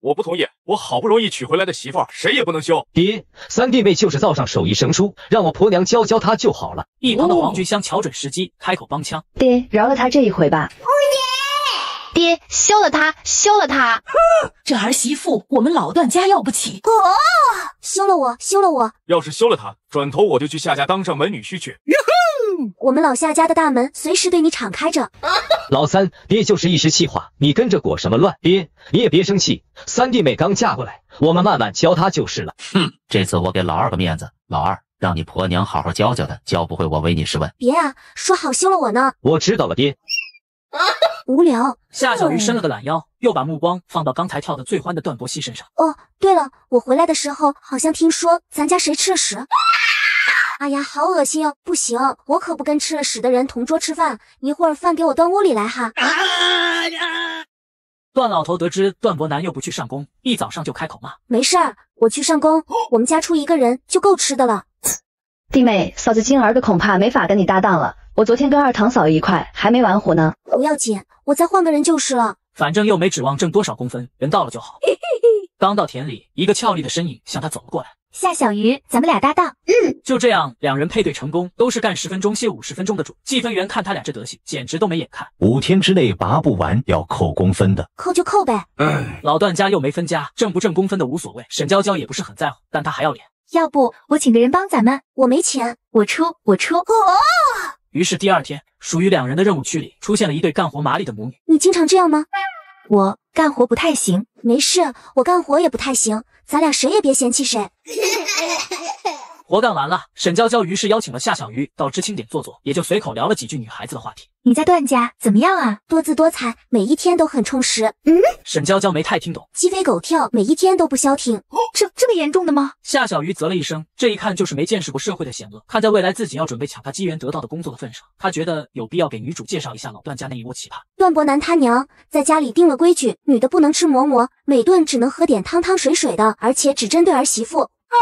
我不同意，我好不容易娶回来的媳妇儿，谁也不能休。爹，三弟妹就是造上手艺生疏，让我婆娘教教她就好了。一旁的黄菊香瞧准时机，开口帮腔：“爹，饶了她这一回吧。”爹，休了他，休了他！这儿媳妇我们老段家要不起。哦，休了我，休了我！要是休了他，转头我就去夏家当上门女婿去。我们老夏家的大门随时对你敞开着。老三，爹就是一时气话，你跟着裹什么乱？爹，你也别生气，三弟妹刚嫁过来，我们慢慢教她就是了。哼，这次我给老二个面子，老二。让你婆娘好好教教她，教不会我唯你是问。别啊，说好休了我呢。我知道了，爹。无聊。夏小鱼伸了个懒腰，又把目光放到刚才跳得最欢的段伯熙身上。哦，对了，我回来的时候好像听说咱家谁吃了屎。哎呀，好恶心哦！不行，我可不跟吃了屎的人同桌吃饭。一会儿饭给我端屋里来哈。啊呀！段老头得知段伯南又不去上工，一早上就开口骂：“没事儿，我去上工，我们家出一个人就够吃的了。”弟妹，嫂子今儿个恐怕没法跟你搭档了。我昨天跟二堂嫂一块，还没完活呢。不要紧，我再换个人就是了。反正又没指望挣多少工分，人到了就好。刚到田里，一个俏丽的身影向他走了过来。夏小鱼，咱们俩搭档。嗯，就这样，两人配对成功，都是干十分钟歇五十分钟的主。计分员看他俩这德行，简直都没眼看。五天之内拔不完，要扣工分的，扣就扣呗。嗯，老段家又没分家，挣不挣工分的无所谓。沈娇娇也不是很在乎，但她还要脸。要不我请个人帮咱们？我没钱，我出，我出。哦。于是第二天，属于两人的任务区里出现了一对干活麻利的母女。你经常这样吗？我干活不太行。没事，我干活也不太行，咱俩谁也别嫌弃谁。活干完了，沈娇娇于是邀请了夏小鱼到知青点坐坐，也就随口聊了几句女孩子的话题。你在段家怎么样啊？多姿多彩，每一天都很充实。嗯，沈娇娇没太听懂。鸡飞狗跳，每一天都不消停。哦、这这么严重的吗？夏小鱼啧了一声，这一看就是没见识过社会的险恶。看在未来自己要准备抢她机缘得到的工作的份上，她觉得有必要给女主介绍一下老段家那一窝奇葩。段伯南他娘在家里定了规矩，女的不能吃馍馍，每顿只能喝点汤汤水水的，而且只针对儿媳妇。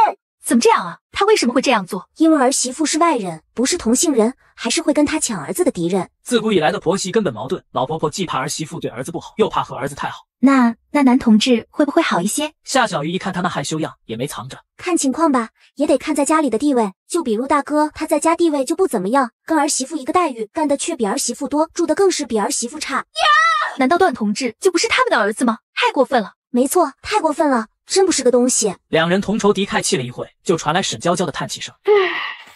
嗯，怎么这样啊？他为什么会这样做？因为儿媳妇是外人，不是同性人，还是会跟他抢儿子的敌人。自古以来的婆媳根本矛盾，老婆婆既怕儿媳妇对儿子不好，又怕和儿子太好。那那男同志会不会好一些？夏小鱼一看他那害羞样，也没藏着。看情况吧，也得看在家里的地位。就比如大哥，他在家地位就不怎么样，跟儿媳妇一个待遇，干的却比儿媳妇多，住的更是比儿媳妇差。呀！难道段同志就不是他们的儿子吗？太过分了！没错，太过分了。真不是个东西。两人同仇敌忾，气了一会，就传来沈娇娇的叹气声。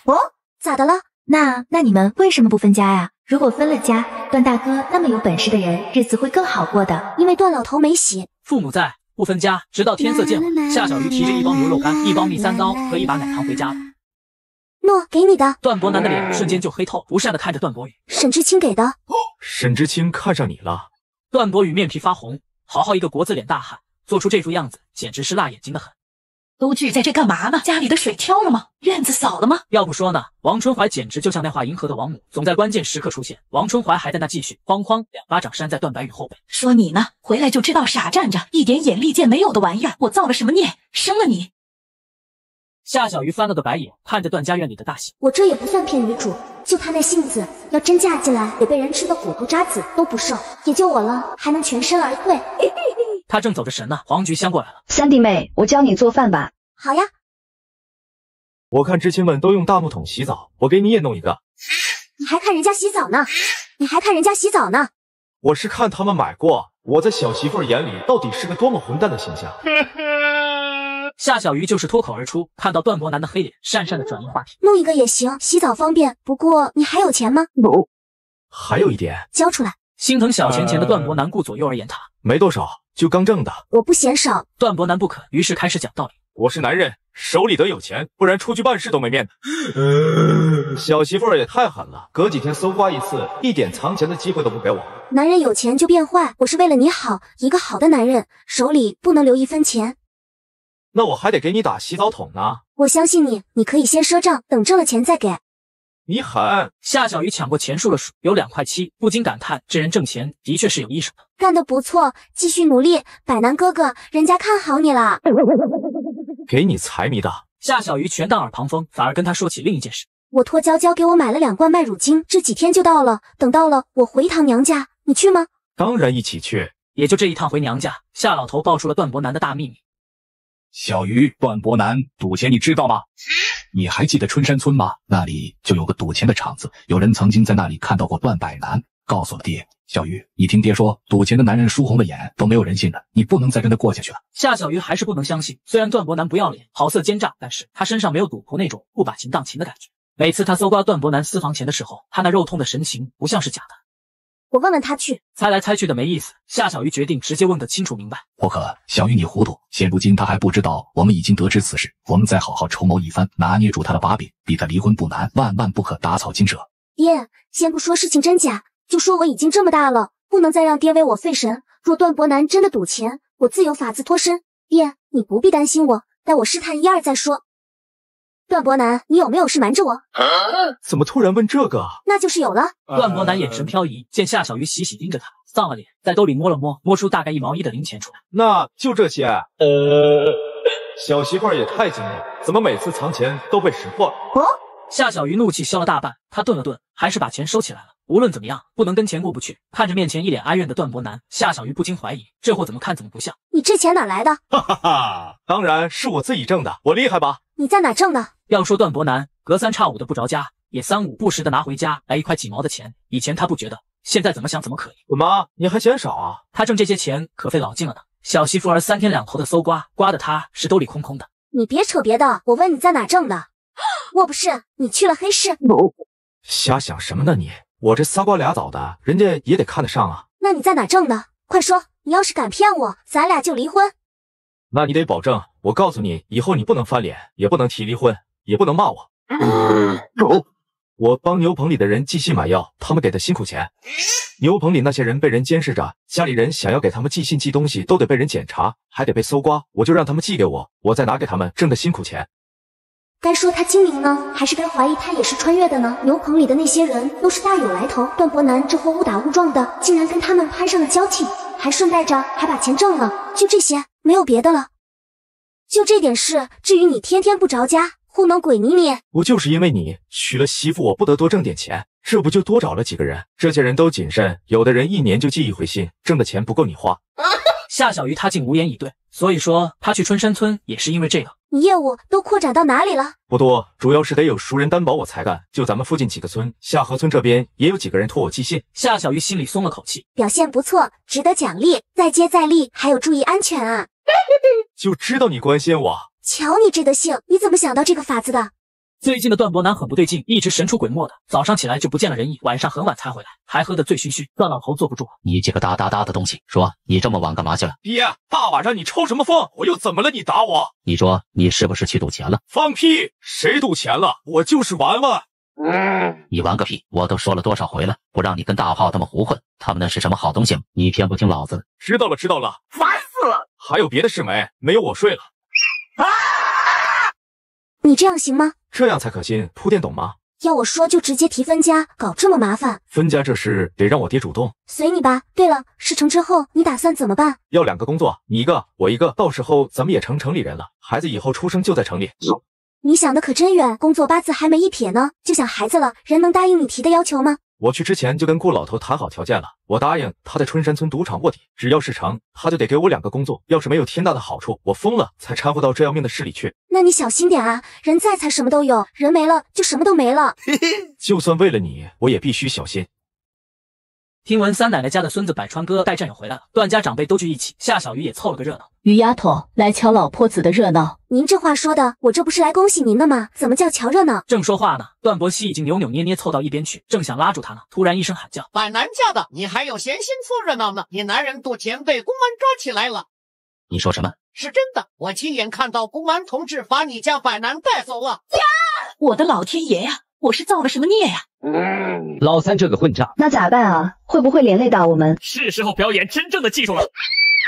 哦，咋的了？那那你们为什么不分家呀？如果分了家，段大哥那么有本事的人，日子会更好过的。因为段老头没洗，父母在，不分家，直到天色渐晚。夏小鱼提着一包牛肉干、一包蜜三刀和一把奶糖回家了。诺，给你的。段伯南的脸瞬间就黑透，不善的看着段博宇。沈知青给的。哦、沈知青看上你了。段博宇面皮发红，好好一个国字脸大汉。做出这副样子，简直是辣眼睛的很。都聚在这干嘛呢？家里的水挑了吗？院子扫了吗？要不说呢，王春怀简直就像那话银河的王母，总在关键时刻出现。王春怀还在那继续，哐哐两巴掌扇在段白羽后背。说你呢，回来就知道傻站着，一点眼力见没有的玩意儿！我造了什么孽，生了你！夏小鱼翻了个白眼，看着段家院里的大喜。我这也不算骗女主，就她那性子，要真嫁进来，得被人吃的骨头渣子都不剩，也就我了，还能全身而退。他正走着神呢，黄菊香过来了。三弟妹，我教你做饭吧。好呀。我看知青们都用大木桶洗澡，我给你也弄一个。你还看人家洗澡呢？你还看人家洗澡呢？我是看他们买过，我在小媳妇眼里到底是个多么混蛋的形象。夏小鱼就是脱口而出，看到段伯南的黑脸，讪讪的转移话题。弄一个也行，洗澡方便。不过你还有钱吗？有，还有一点。交出来。心疼小钱钱的段伯南顾左右而言他，没多少，就刚挣的。我不嫌少。段伯南不肯，于是开始讲道理。我是男人，手里得有钱，不然出去办事都没面子。呃、小媳妇儿也太狠了，隔几天搜刮一次，一点藏钱的机会都不给我。男人有钱就变坏，我是为了你好，一个好的男人手里不能留一分钱。那我还得给你打洗澡桶呢。我相信你，你可以先赊账，等挣了钱再给。你狠！夏小鱼抢过钱数了数，有两块七，不禁感叹：这人挣钱的确是有一手的，干得不错，继续努力，百男哥哥，人家看好你了。给你财迷的！夏小鱼全当耳旁风，反而跟他说起另一件事：我托娇娇给我买了两罐麦乳精，这几天就到了。等到了，我回一趟娘家，你去吗？当然一起去。也就这一趟回娘家，夏老头爆出了段伯南的大秘密。小鱼，段伯南赌钱，你知道吗？你还记得春山村吗？那里就有个赌钱的场子，有人曾经在那里看到过段百南。告诉了爹，小鱼，你听爹说，赌钱的男人输红了眼，都没有人信的，你不能再跟他过下去了。夏小鱼还是不能相信，虽然段伯南不要脸，好色奸诈，但是他身上没有赌徒那种不把情当情的感觉。每次他搜刮段伯南私房钱的时候，他那肉痛的神情不像是假的。我问问他去，猜来猜去的没意思。夏小鱼决定直接问个清楚明白。我可小鱼你糊涂，现如今他还不知道我们已经得知此事，我们再好好筹谋一番，拿捏住他的把柄，逼他离婚不难，万万不可打草惊蛇。爹，先不说事情真假，就说我已经这么大了，不能再让爹为我费神。若段伯南真的赌钱，我自有法子脱身。爹，你不必担心我，待我试探一二再说。段伯南，你有没有事瞒着我？怎么突然问这个？那就是有了。段伯南眼神飘移，见夏小鱼喜喜盯着他，丧了脸，在兜里摸了摸，摸出大概一毛一的零钱出来。那就这些。呃，小媳妇儿也太精了，怎么每次藏钱都被识破了？哦，夏小鱼怒气消了大半，他顿了顿，还是把钱收起来了。无论怎么样，不能跟钱过不去。看着面前一脸哀怨的段伯南，夏小鱼不禁怀疑，这货怎么看怎么不像。你这钱哪来的？哈哈哈，当然是我自己挣的，我厉害吧？你在哪挣的？要说段伯南隔三差五的不着家，也三五不时的拿回家来一块几毛的钱，以前他不觉得，现在怎么想怎么可疑。妈，你还嫌少啊？他挣这些钱可费老劲了呢，小媳妇儿三天两头的搜刮，刮得他是兜里空空的。你别扯别的，我问你在哪挣的。我不是，你去了黑市？瞎想什么呢你？我这仨瓜俩枣的，人家也得看得上啊。那你在哪挣的？快说，你要是敢骗我，咱俩就离婚。那你得保证，我告诉你，以后你不能翻脸，也不能提离婚。也不能骂我。狗、嗯！我帮牛棚里的人寄信买药，他们给的辛苦钱。牛棚里那些人被人监视着，家里人想要给他们寄信寄东西都得被人检查，还得被搜刮。我就让他们寄给我，我再拿给他们挣的辛苦钱。 该说他精明呢，还是该怀疑他也是穿越的呢？牛棚里的那些人都是大有来头，段伯南这货误打误撞的，竟然跟他们攀上了交情，还顺带着还把钱挣了。就这些，没有别的了。就这点事，至于你天天不着家，糊弄鬼你你。我就是因为你娶了媳妇，我不得多挣点钱，这不就多找了几个人？这些人都谨慎，有的人一年就寄一回信，挣的钱不够你花。夏小鱼他竟无言以对，所以说他去春山村也是因为这个。 你业务都扩展到哪里了？不多，主要是得有熟人担保我才干。就咱们附近几个村，下河村这边也有几个人托我寄信。夏小鱼心里松了口气，表现不错，值得奖励，再接再厉，还有注意安全啊！就知道你关心我。瞧你这德性，你怎么想到这个法子的？最近的段伯南很不对劲，一直神出鬼没的，早上起来就不见了人影，晚上很晚才回来，还喝得醉醺醺。段老头坐不住，你这个哒哒哒的东西，说你这么晚干嘛去了？爹，大晚上你抽什么风？我又怎么了？你打我？你说你是不是去赌钱了？放屁！谁赌钱了？我就是玩玩。嗯、你玩个屁！我都说了多少回了，不让你跟大炮他们胡混，他们那是什么好东西吗？你偏不听老子。知道了，知道了，烦死了！还有别的事没？没有我睡了。啊！ 你这样行吗？这样才可信，铺垫懂吗？要我说就直接提分家，搞这么麻烦。分家这事得让我爹主动。随你吧。对了，事成之后你打算怎么办？要两个工作，你一个，我一个，到时候咱们也成城里人了，孩子以后出生就在城里。你想的可真远，工作八字还没一撇呢，就想孩子了，人能答应你提的要求吗？我去之前就跟顾老头谈好条件了，我答应他在春山村赌场卧底，只要事成，他就得给我两个工作，要是没有天大的好处，我疯了才掺和到这要命的事里去。 那你小心点啊！人在才什么都有，人没了就什么都没了。就算为了你，我也必须小心。听闻三奶奶家的孙子百川哥带战友回来了，段家长辈都聚一起，夏小鱼也凑了个热闹。于丫头来瞧老婆子的热闹。您这话说的，我这不是来恭喜您的吗？怎么叫瞧热闹？正说话呢，段伯熙已经扭扭捏捏凑到一边去，正想拉住他呢，突然一声喊叫：“板南家的，你还有闲心凑热闹呢？你男人赌钱被公安抓起来了。” 你说什么？是真的，我亲眼看到公安同志把你家百南带走了。呀！我的老天爷呀、啊！我是造了什么孽呀、啊？嗯、老三这个混账，那咋办啊？会不会连累到我们？是时候表演真正的技术了。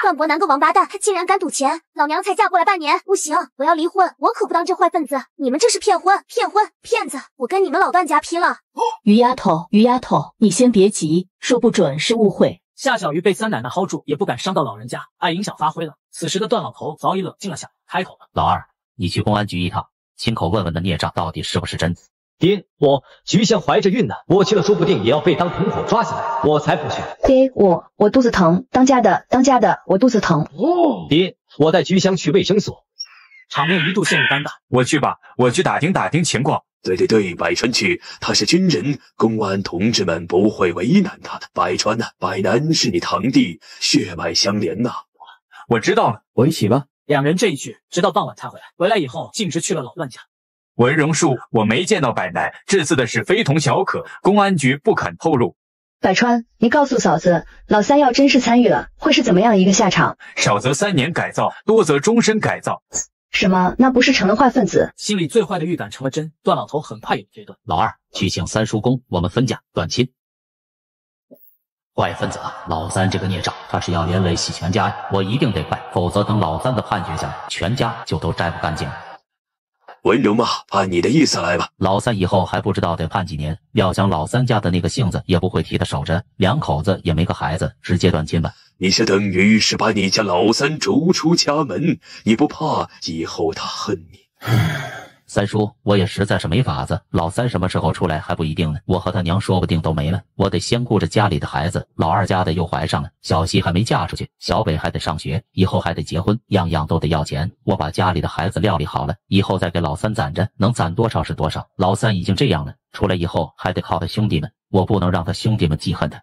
段伯南个王八蛋，他竟然敢赌钱！老娘才嫁过来半年，不行，我要离婚！我可不当这坏分子！你们这是骗婚、骗婚、骗子！我跟你们老段家拼了！于丫头，于丫头，你先别急，说不准是误会。 夏小鱼被三奶奶薅住，也不敢伤到老人家，碍影响发挥了。此时的段老头早已冷静了下来，开口了：“老二，你去公安局一趟，亲口问问那孽障到底是不是真的。”爹，我菊香怀着孕呢，我去了，说不定也要被当同伙抓起来，我才不去。爹，我我肚子疼，当家的当家的，我肚子疼。哦，爹，我带菊香去卫生所。场面一度陷入尴尬。我去吧，我去打听打听情况。 对对对，百川去，他是军人，公安同志们不会为难他的。百川呐、啊，百南是你堂弟，血脉相连呐、啊。我知道了，我一起吧。两人这一去，直到傍晚才回来。回来以后，径直去了老段家。文荣树，我没见到百南，这次的事非同小可，公安局不肯透露。百川，你告诉嫂子，老三要真是参与了，会是怎么样一个下场？少则三年改造，多则终身改造。 什么？那不是成了坏分子？心里最坏的预感成了真。段老头很快有决断。老二，去请三叔公，我们分家断亲。坏分子啊！老三这个孽障，他是要连累洗全家呀！我一定得办，否则等老三的判决下来，全家就都摘不干净了。文荣啊，按你的意思来吧。老三以后还不知道得判几年，要想老三家的那个性子也不会提他守着，两口子也没个孩子，直接断亲吧。 你这等于是把你家老三逐出家门，你不怕以后他恨你？三叔，我也实在是没法子，老三什么时候出来还不一定呢，我和他娘说不定都没了。我得先顾着家里的孩子，老二家的又怀上了，小西还没嫁出去，小北还得上学，以后还得结婚，样样都得要钱。我把家里的孩子料理好了，以后再给老三攒着，能攒多少是多少。老三已经这样了，出来以后还得靠他兄弟们，我不能让他兄弟们记恨他。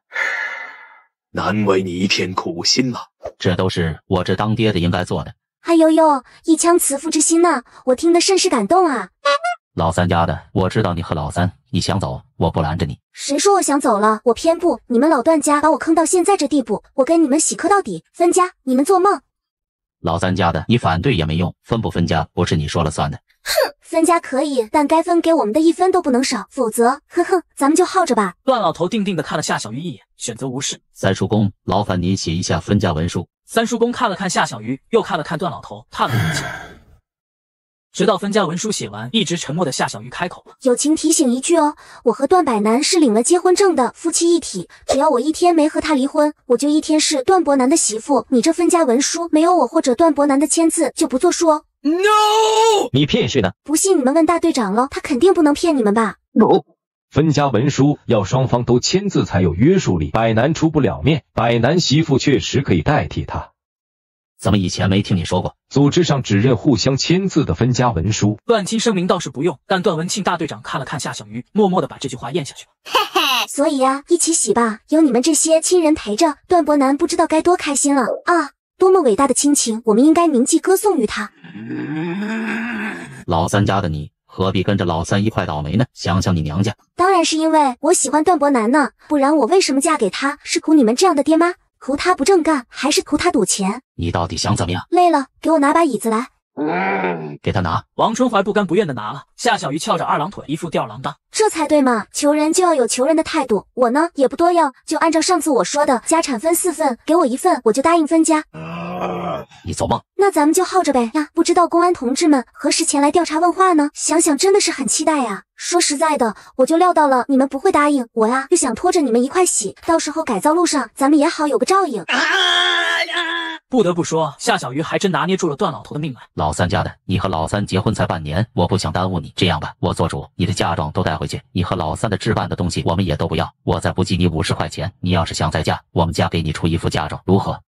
难为你一片苦心了，这都是我这当爹的应该做的。哎呦呦，一腔慈父之心呐、啊，我听得甚是感动啊。老三家的，我知道你和老三，你想走，我不拦着你。谁说我想走了？我偏不！你们老段家把我坑到现在这地步，我跟你们死磕到底，分家，你们做梦。老三家的，你反对也没用，分不分家不是你说了算的。哼，分家可以，但该分给我们的一分都不能少，否则，呵呵，咱们就耗着吧。段老头定定地看了夏小鱼一眼，选择无视。三叔公，劳烦您写一下分家文书。三叔公看了看夏小鱼，又看了看段老头，叹了一气。直到分家文书写完，一直沉默的夏小鱼开口了：“友情提醒一句哦，我和段柏南是领了结婚证的夫妻一体，只要我一天没和他离婚，我就一天是段柏南的媳妇。你这分家文书没有我或者段柏南的签字就不作数哦。” No， 你骗谁呢？不信你们问大队长喽，他肯定不能骗你们吧？不，分家文书要双方都签字才有约束力，柏南出不了面，柏南媳妇确实可以代替他。 怎么以前没听你说过？组织上只认互相签字的分家文书。段青声明倒是不用，但段文庆大队长看了看夏小鱼，默默的把这句话咽下去了。嘿嘿，所以啊，一起洗吧，有你们这些亲人陪着，段柏南不知道该多开心了啊！多么伟大的亲情，我们应该铭记歌颂于他。老三家的你，何必跟着老三一块倒霉呢？想想你娘家，当然是因为我喜欢段柏南呢，不然我为什么嫁给他？是苦你们这样的爹妈。 图他不正干，还是图他赌钱？你到底想怎么样？累了，给我拿把椅子来。嗯、给他拿。王春怀不甘不愿的拿了。夏小鱼翘着二郎腿，一副吊郎当。这才对嘛，求人就要有求人的态度。我呢，也不多要，就按照上次我说的，家产分四份，给我一份，我就答应分家。呃、你做梦。那咱们就耗着呗呀！不知道公安同志们何时前来调查问话呢？想想真的是很期待呀、啊。 说实在的，我就料到了你们不会答应我呀，就想拖着你们一块洗，到时候改造路上咱们也好有个照应。啊啊、不得不说，夏小鱼还真拿捏住了段老头的命脉。老三家的，你和老三结婚才半年，我不想耽误你。这样吧，我做主，你的嫁妆都带回去，你和老三的置办的东西我们也都不要，我再补给你五十块钱。你要是想再嫁，我们家给你出一副嫁妆，如何？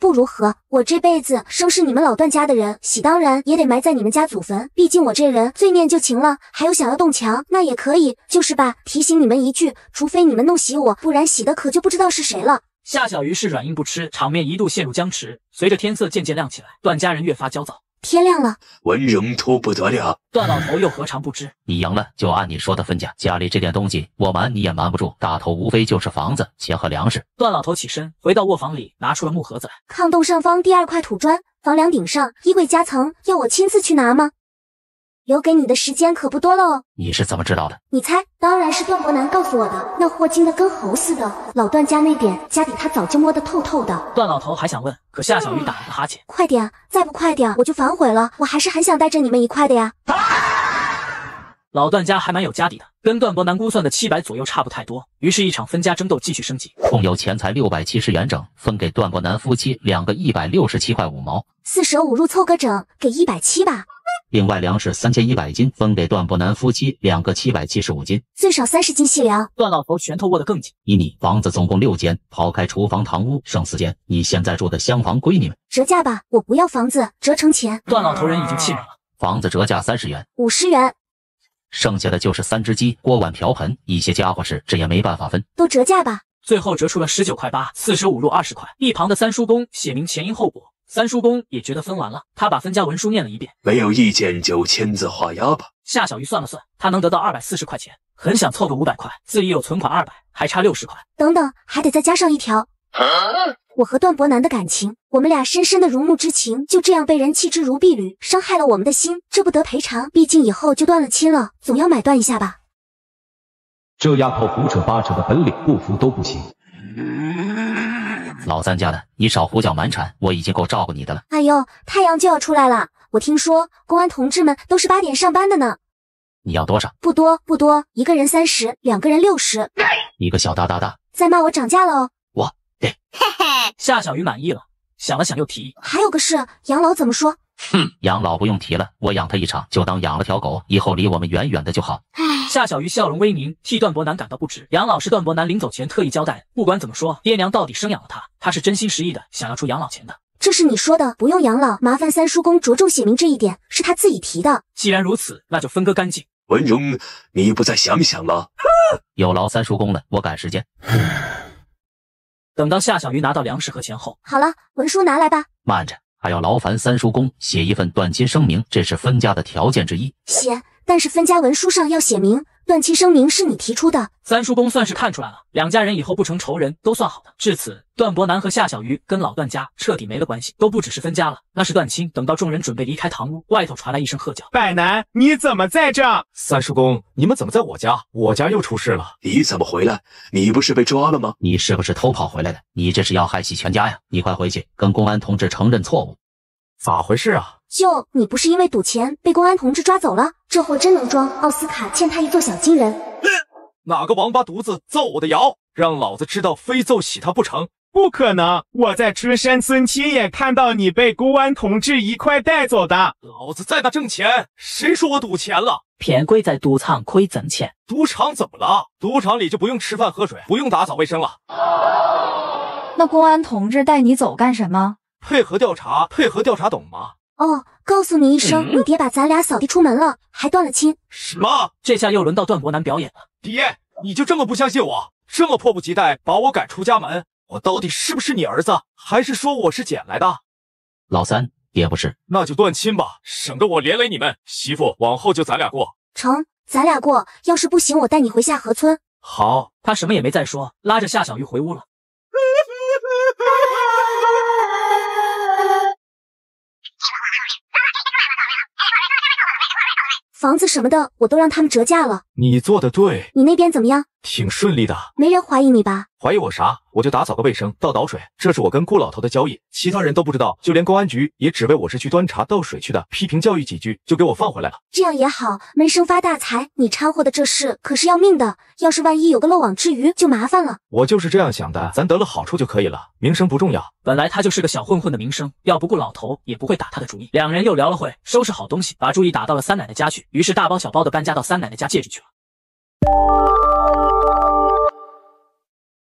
不如何？我这辈子生是你们老段家的人，喜当然也得埋在你们家祖坟。毕竟我这人最念旧情了，还有想要动墙，那也可以，就是吧。提醒你们一句，除非你们弄喜我，不然喜的可就不知道是谁了。夏小鱼是软硬不吃，场面一度陷入僵持。随着天色渐渐亮起来，段家人越发焦躁。天亮了，文荣初不得了，段老头又何尝不知？你赢了就按你说的分家，家里这点东西我瞒你也瞒不住。大头无非就是房子、钱和粮食。段老头起身回到卧房里，拿出了木盒子来。炕洞上方第二块土砖，房梁顶上衣柜夹层，要我亲自去拿吗？留给你的时间可不多了哦。你是怎么知道的？你猜？当然是段伯南告诉我的。那货精的跟猴似的，老段家那点家底他早就摸得透透的。段老头还想问。 可夏小鱼打了个哈欠，快点，再不快点我就反悔了。我还是很想带着你们一块的呀。老段家还蛮有家底的，跟段伯南估算的七百左右差不太多。于是，一场分家争斗继续升级。共有钱财六百七十元整，分给段伯南夫妻两个一百六十七块五毛，四舍五入凑个整，给一百七吧。 另外，粮食三千一百斤，分给段伯南夫妻两个七百七十五斤，最少三十斤细粮。段老头拳头握得更紧。依你，房子总共六间，刨开厨房、堂屋，剩四间。你现在住的厢房归你们。折价吧，我不要房子，折成钱。段老头人已经气馁了，房子折价三十元，五十元，剩下的就是三只鸡、锅碗瓢盆，一些家伙事，这也没办法分，都折价吧。最后折出了十九块八，四舍五入二十块。一旁的三叔公写明前因后果。 三叔公也觉得分完了，他把分家文书念了一遍，没有意见就签字画押吧。夏小鱼算了算，他能得到二百四十块钱，很想凑个五百块，自己有存款二百，还差六十块。等等，还得再加上一条。啊、我和段伯南的感情，我们俩深深的如沐之情，就这样被人弃之如敝履，伤害了我们的心，这不得赔偿。毕竟以后就断了亲了，总要买断一下吧。这丫头胡扯八扯的本领，不服都不行。 老三家的，你少胡搅蛮缠，我已经够照顾你的了。哎呦，太阳就要出来了，我听说公安同志们都是八点上班的呢。你要多少？不多不多，一个人三十，两个人六十。一个小哒哒哒，再骂我涨价了哦。我给。嘿嘿，夏小鱼满意了，想了想又提议，还有个事，养老怎么说？哼，养老不用提了，我养他一场，就当养了条狗，以后离我们远远的就好。唉。 夏小鱼笑容微凝，替段伯南感到不值。养老是段伯南临走前特意交代的，不管怎么说，爹娘到底生养了他，他是真心实意的想要出养老钱的。这是你说的，不用养老，麻烦三叔公着重写明这一点，是他自己提的。既然如此，那就分割干净。文荣，你不再想想吗？有劳三叔公了，我赶时间。等到夏小鱼拿到粮食和钱后，好了，文书拿来吧。慢着，还要劳烦三叔公写一份断亲声明，这是分家的条件之一。写。但是分家文书上要写明，断亲声明是你提出的。三叔公算是看出来了，两家人以后不成仇人都算好的。至此，段伯南和夏小鱼跟老段家彻底没了关系，都不只是分家了，那是断亲。等到众人准备离开堂屋，外头传来一声喝叫：“百南，你怎么在这？”三叔公，你们怎么在我家？我家又出事了！你怎么回来？你不是被抓了吗？你是不是偷跑回来的？你这是要害死全家呀！你快回去跟公安同志承认错误。咋回事啊？ 舅，你不是因为赌钱被公安同志抓走了？这货真能装，奥斯卡欠他一座小金人。哪个王八犊子造我的谣，让老子知道非揍死他不成！不可能，我在春山村亲眼看到你被公安同志一块带走的。老子在那挣钱，谁说我赌钱了？偏贵在赌场亏挣钱。赌场怎么了？赌场里就不用吃饭喝水，不用打扫卫生了。那公安同志带你走干什么？配合调查，配合调查，懂吗？ 哦，告诉你一声，嗯、你爹把咱俩扫地出门了，还断了亲。什么？这下又轮到段伯南表演了。爹，你就这么不相信我，这么迫不及待把我赶出家门，我到底是不是你儿子，还是说我是捡来的？老三，爹不是。那就断亲吧，省得我连累你们。媳妇，往后就咱俩过。成，咱俩过。要是不行，我带你回下河村。好。他什么也没再说，拉着夏小鱼回屋了。 房子什么的，我都让他们折价了。你做的对，你那边怎么样？挺顺利的，没人怀疑你吧？怀疑我啥？我就打扫个卫生，倒倒水，这是我跟顾老头的交易，其他人都不知道，就连公安局也只为我是去端茶倒水去的，批评教育几句就给我放回来了。这样也好，闷声发大财。你掺和的这事可是要命的，要是万一有个漏网之鱼，就麻烦了。我就是这样想的，咱得了好处就可以了，名声不重要。本来他就是个小混混的名声，要不顾老头也不会打他的主意。两人又聊了会，收拾好东西，把注意打到了三奶奶家去。 于是大包小包的搬家到三奶奶家借住去了。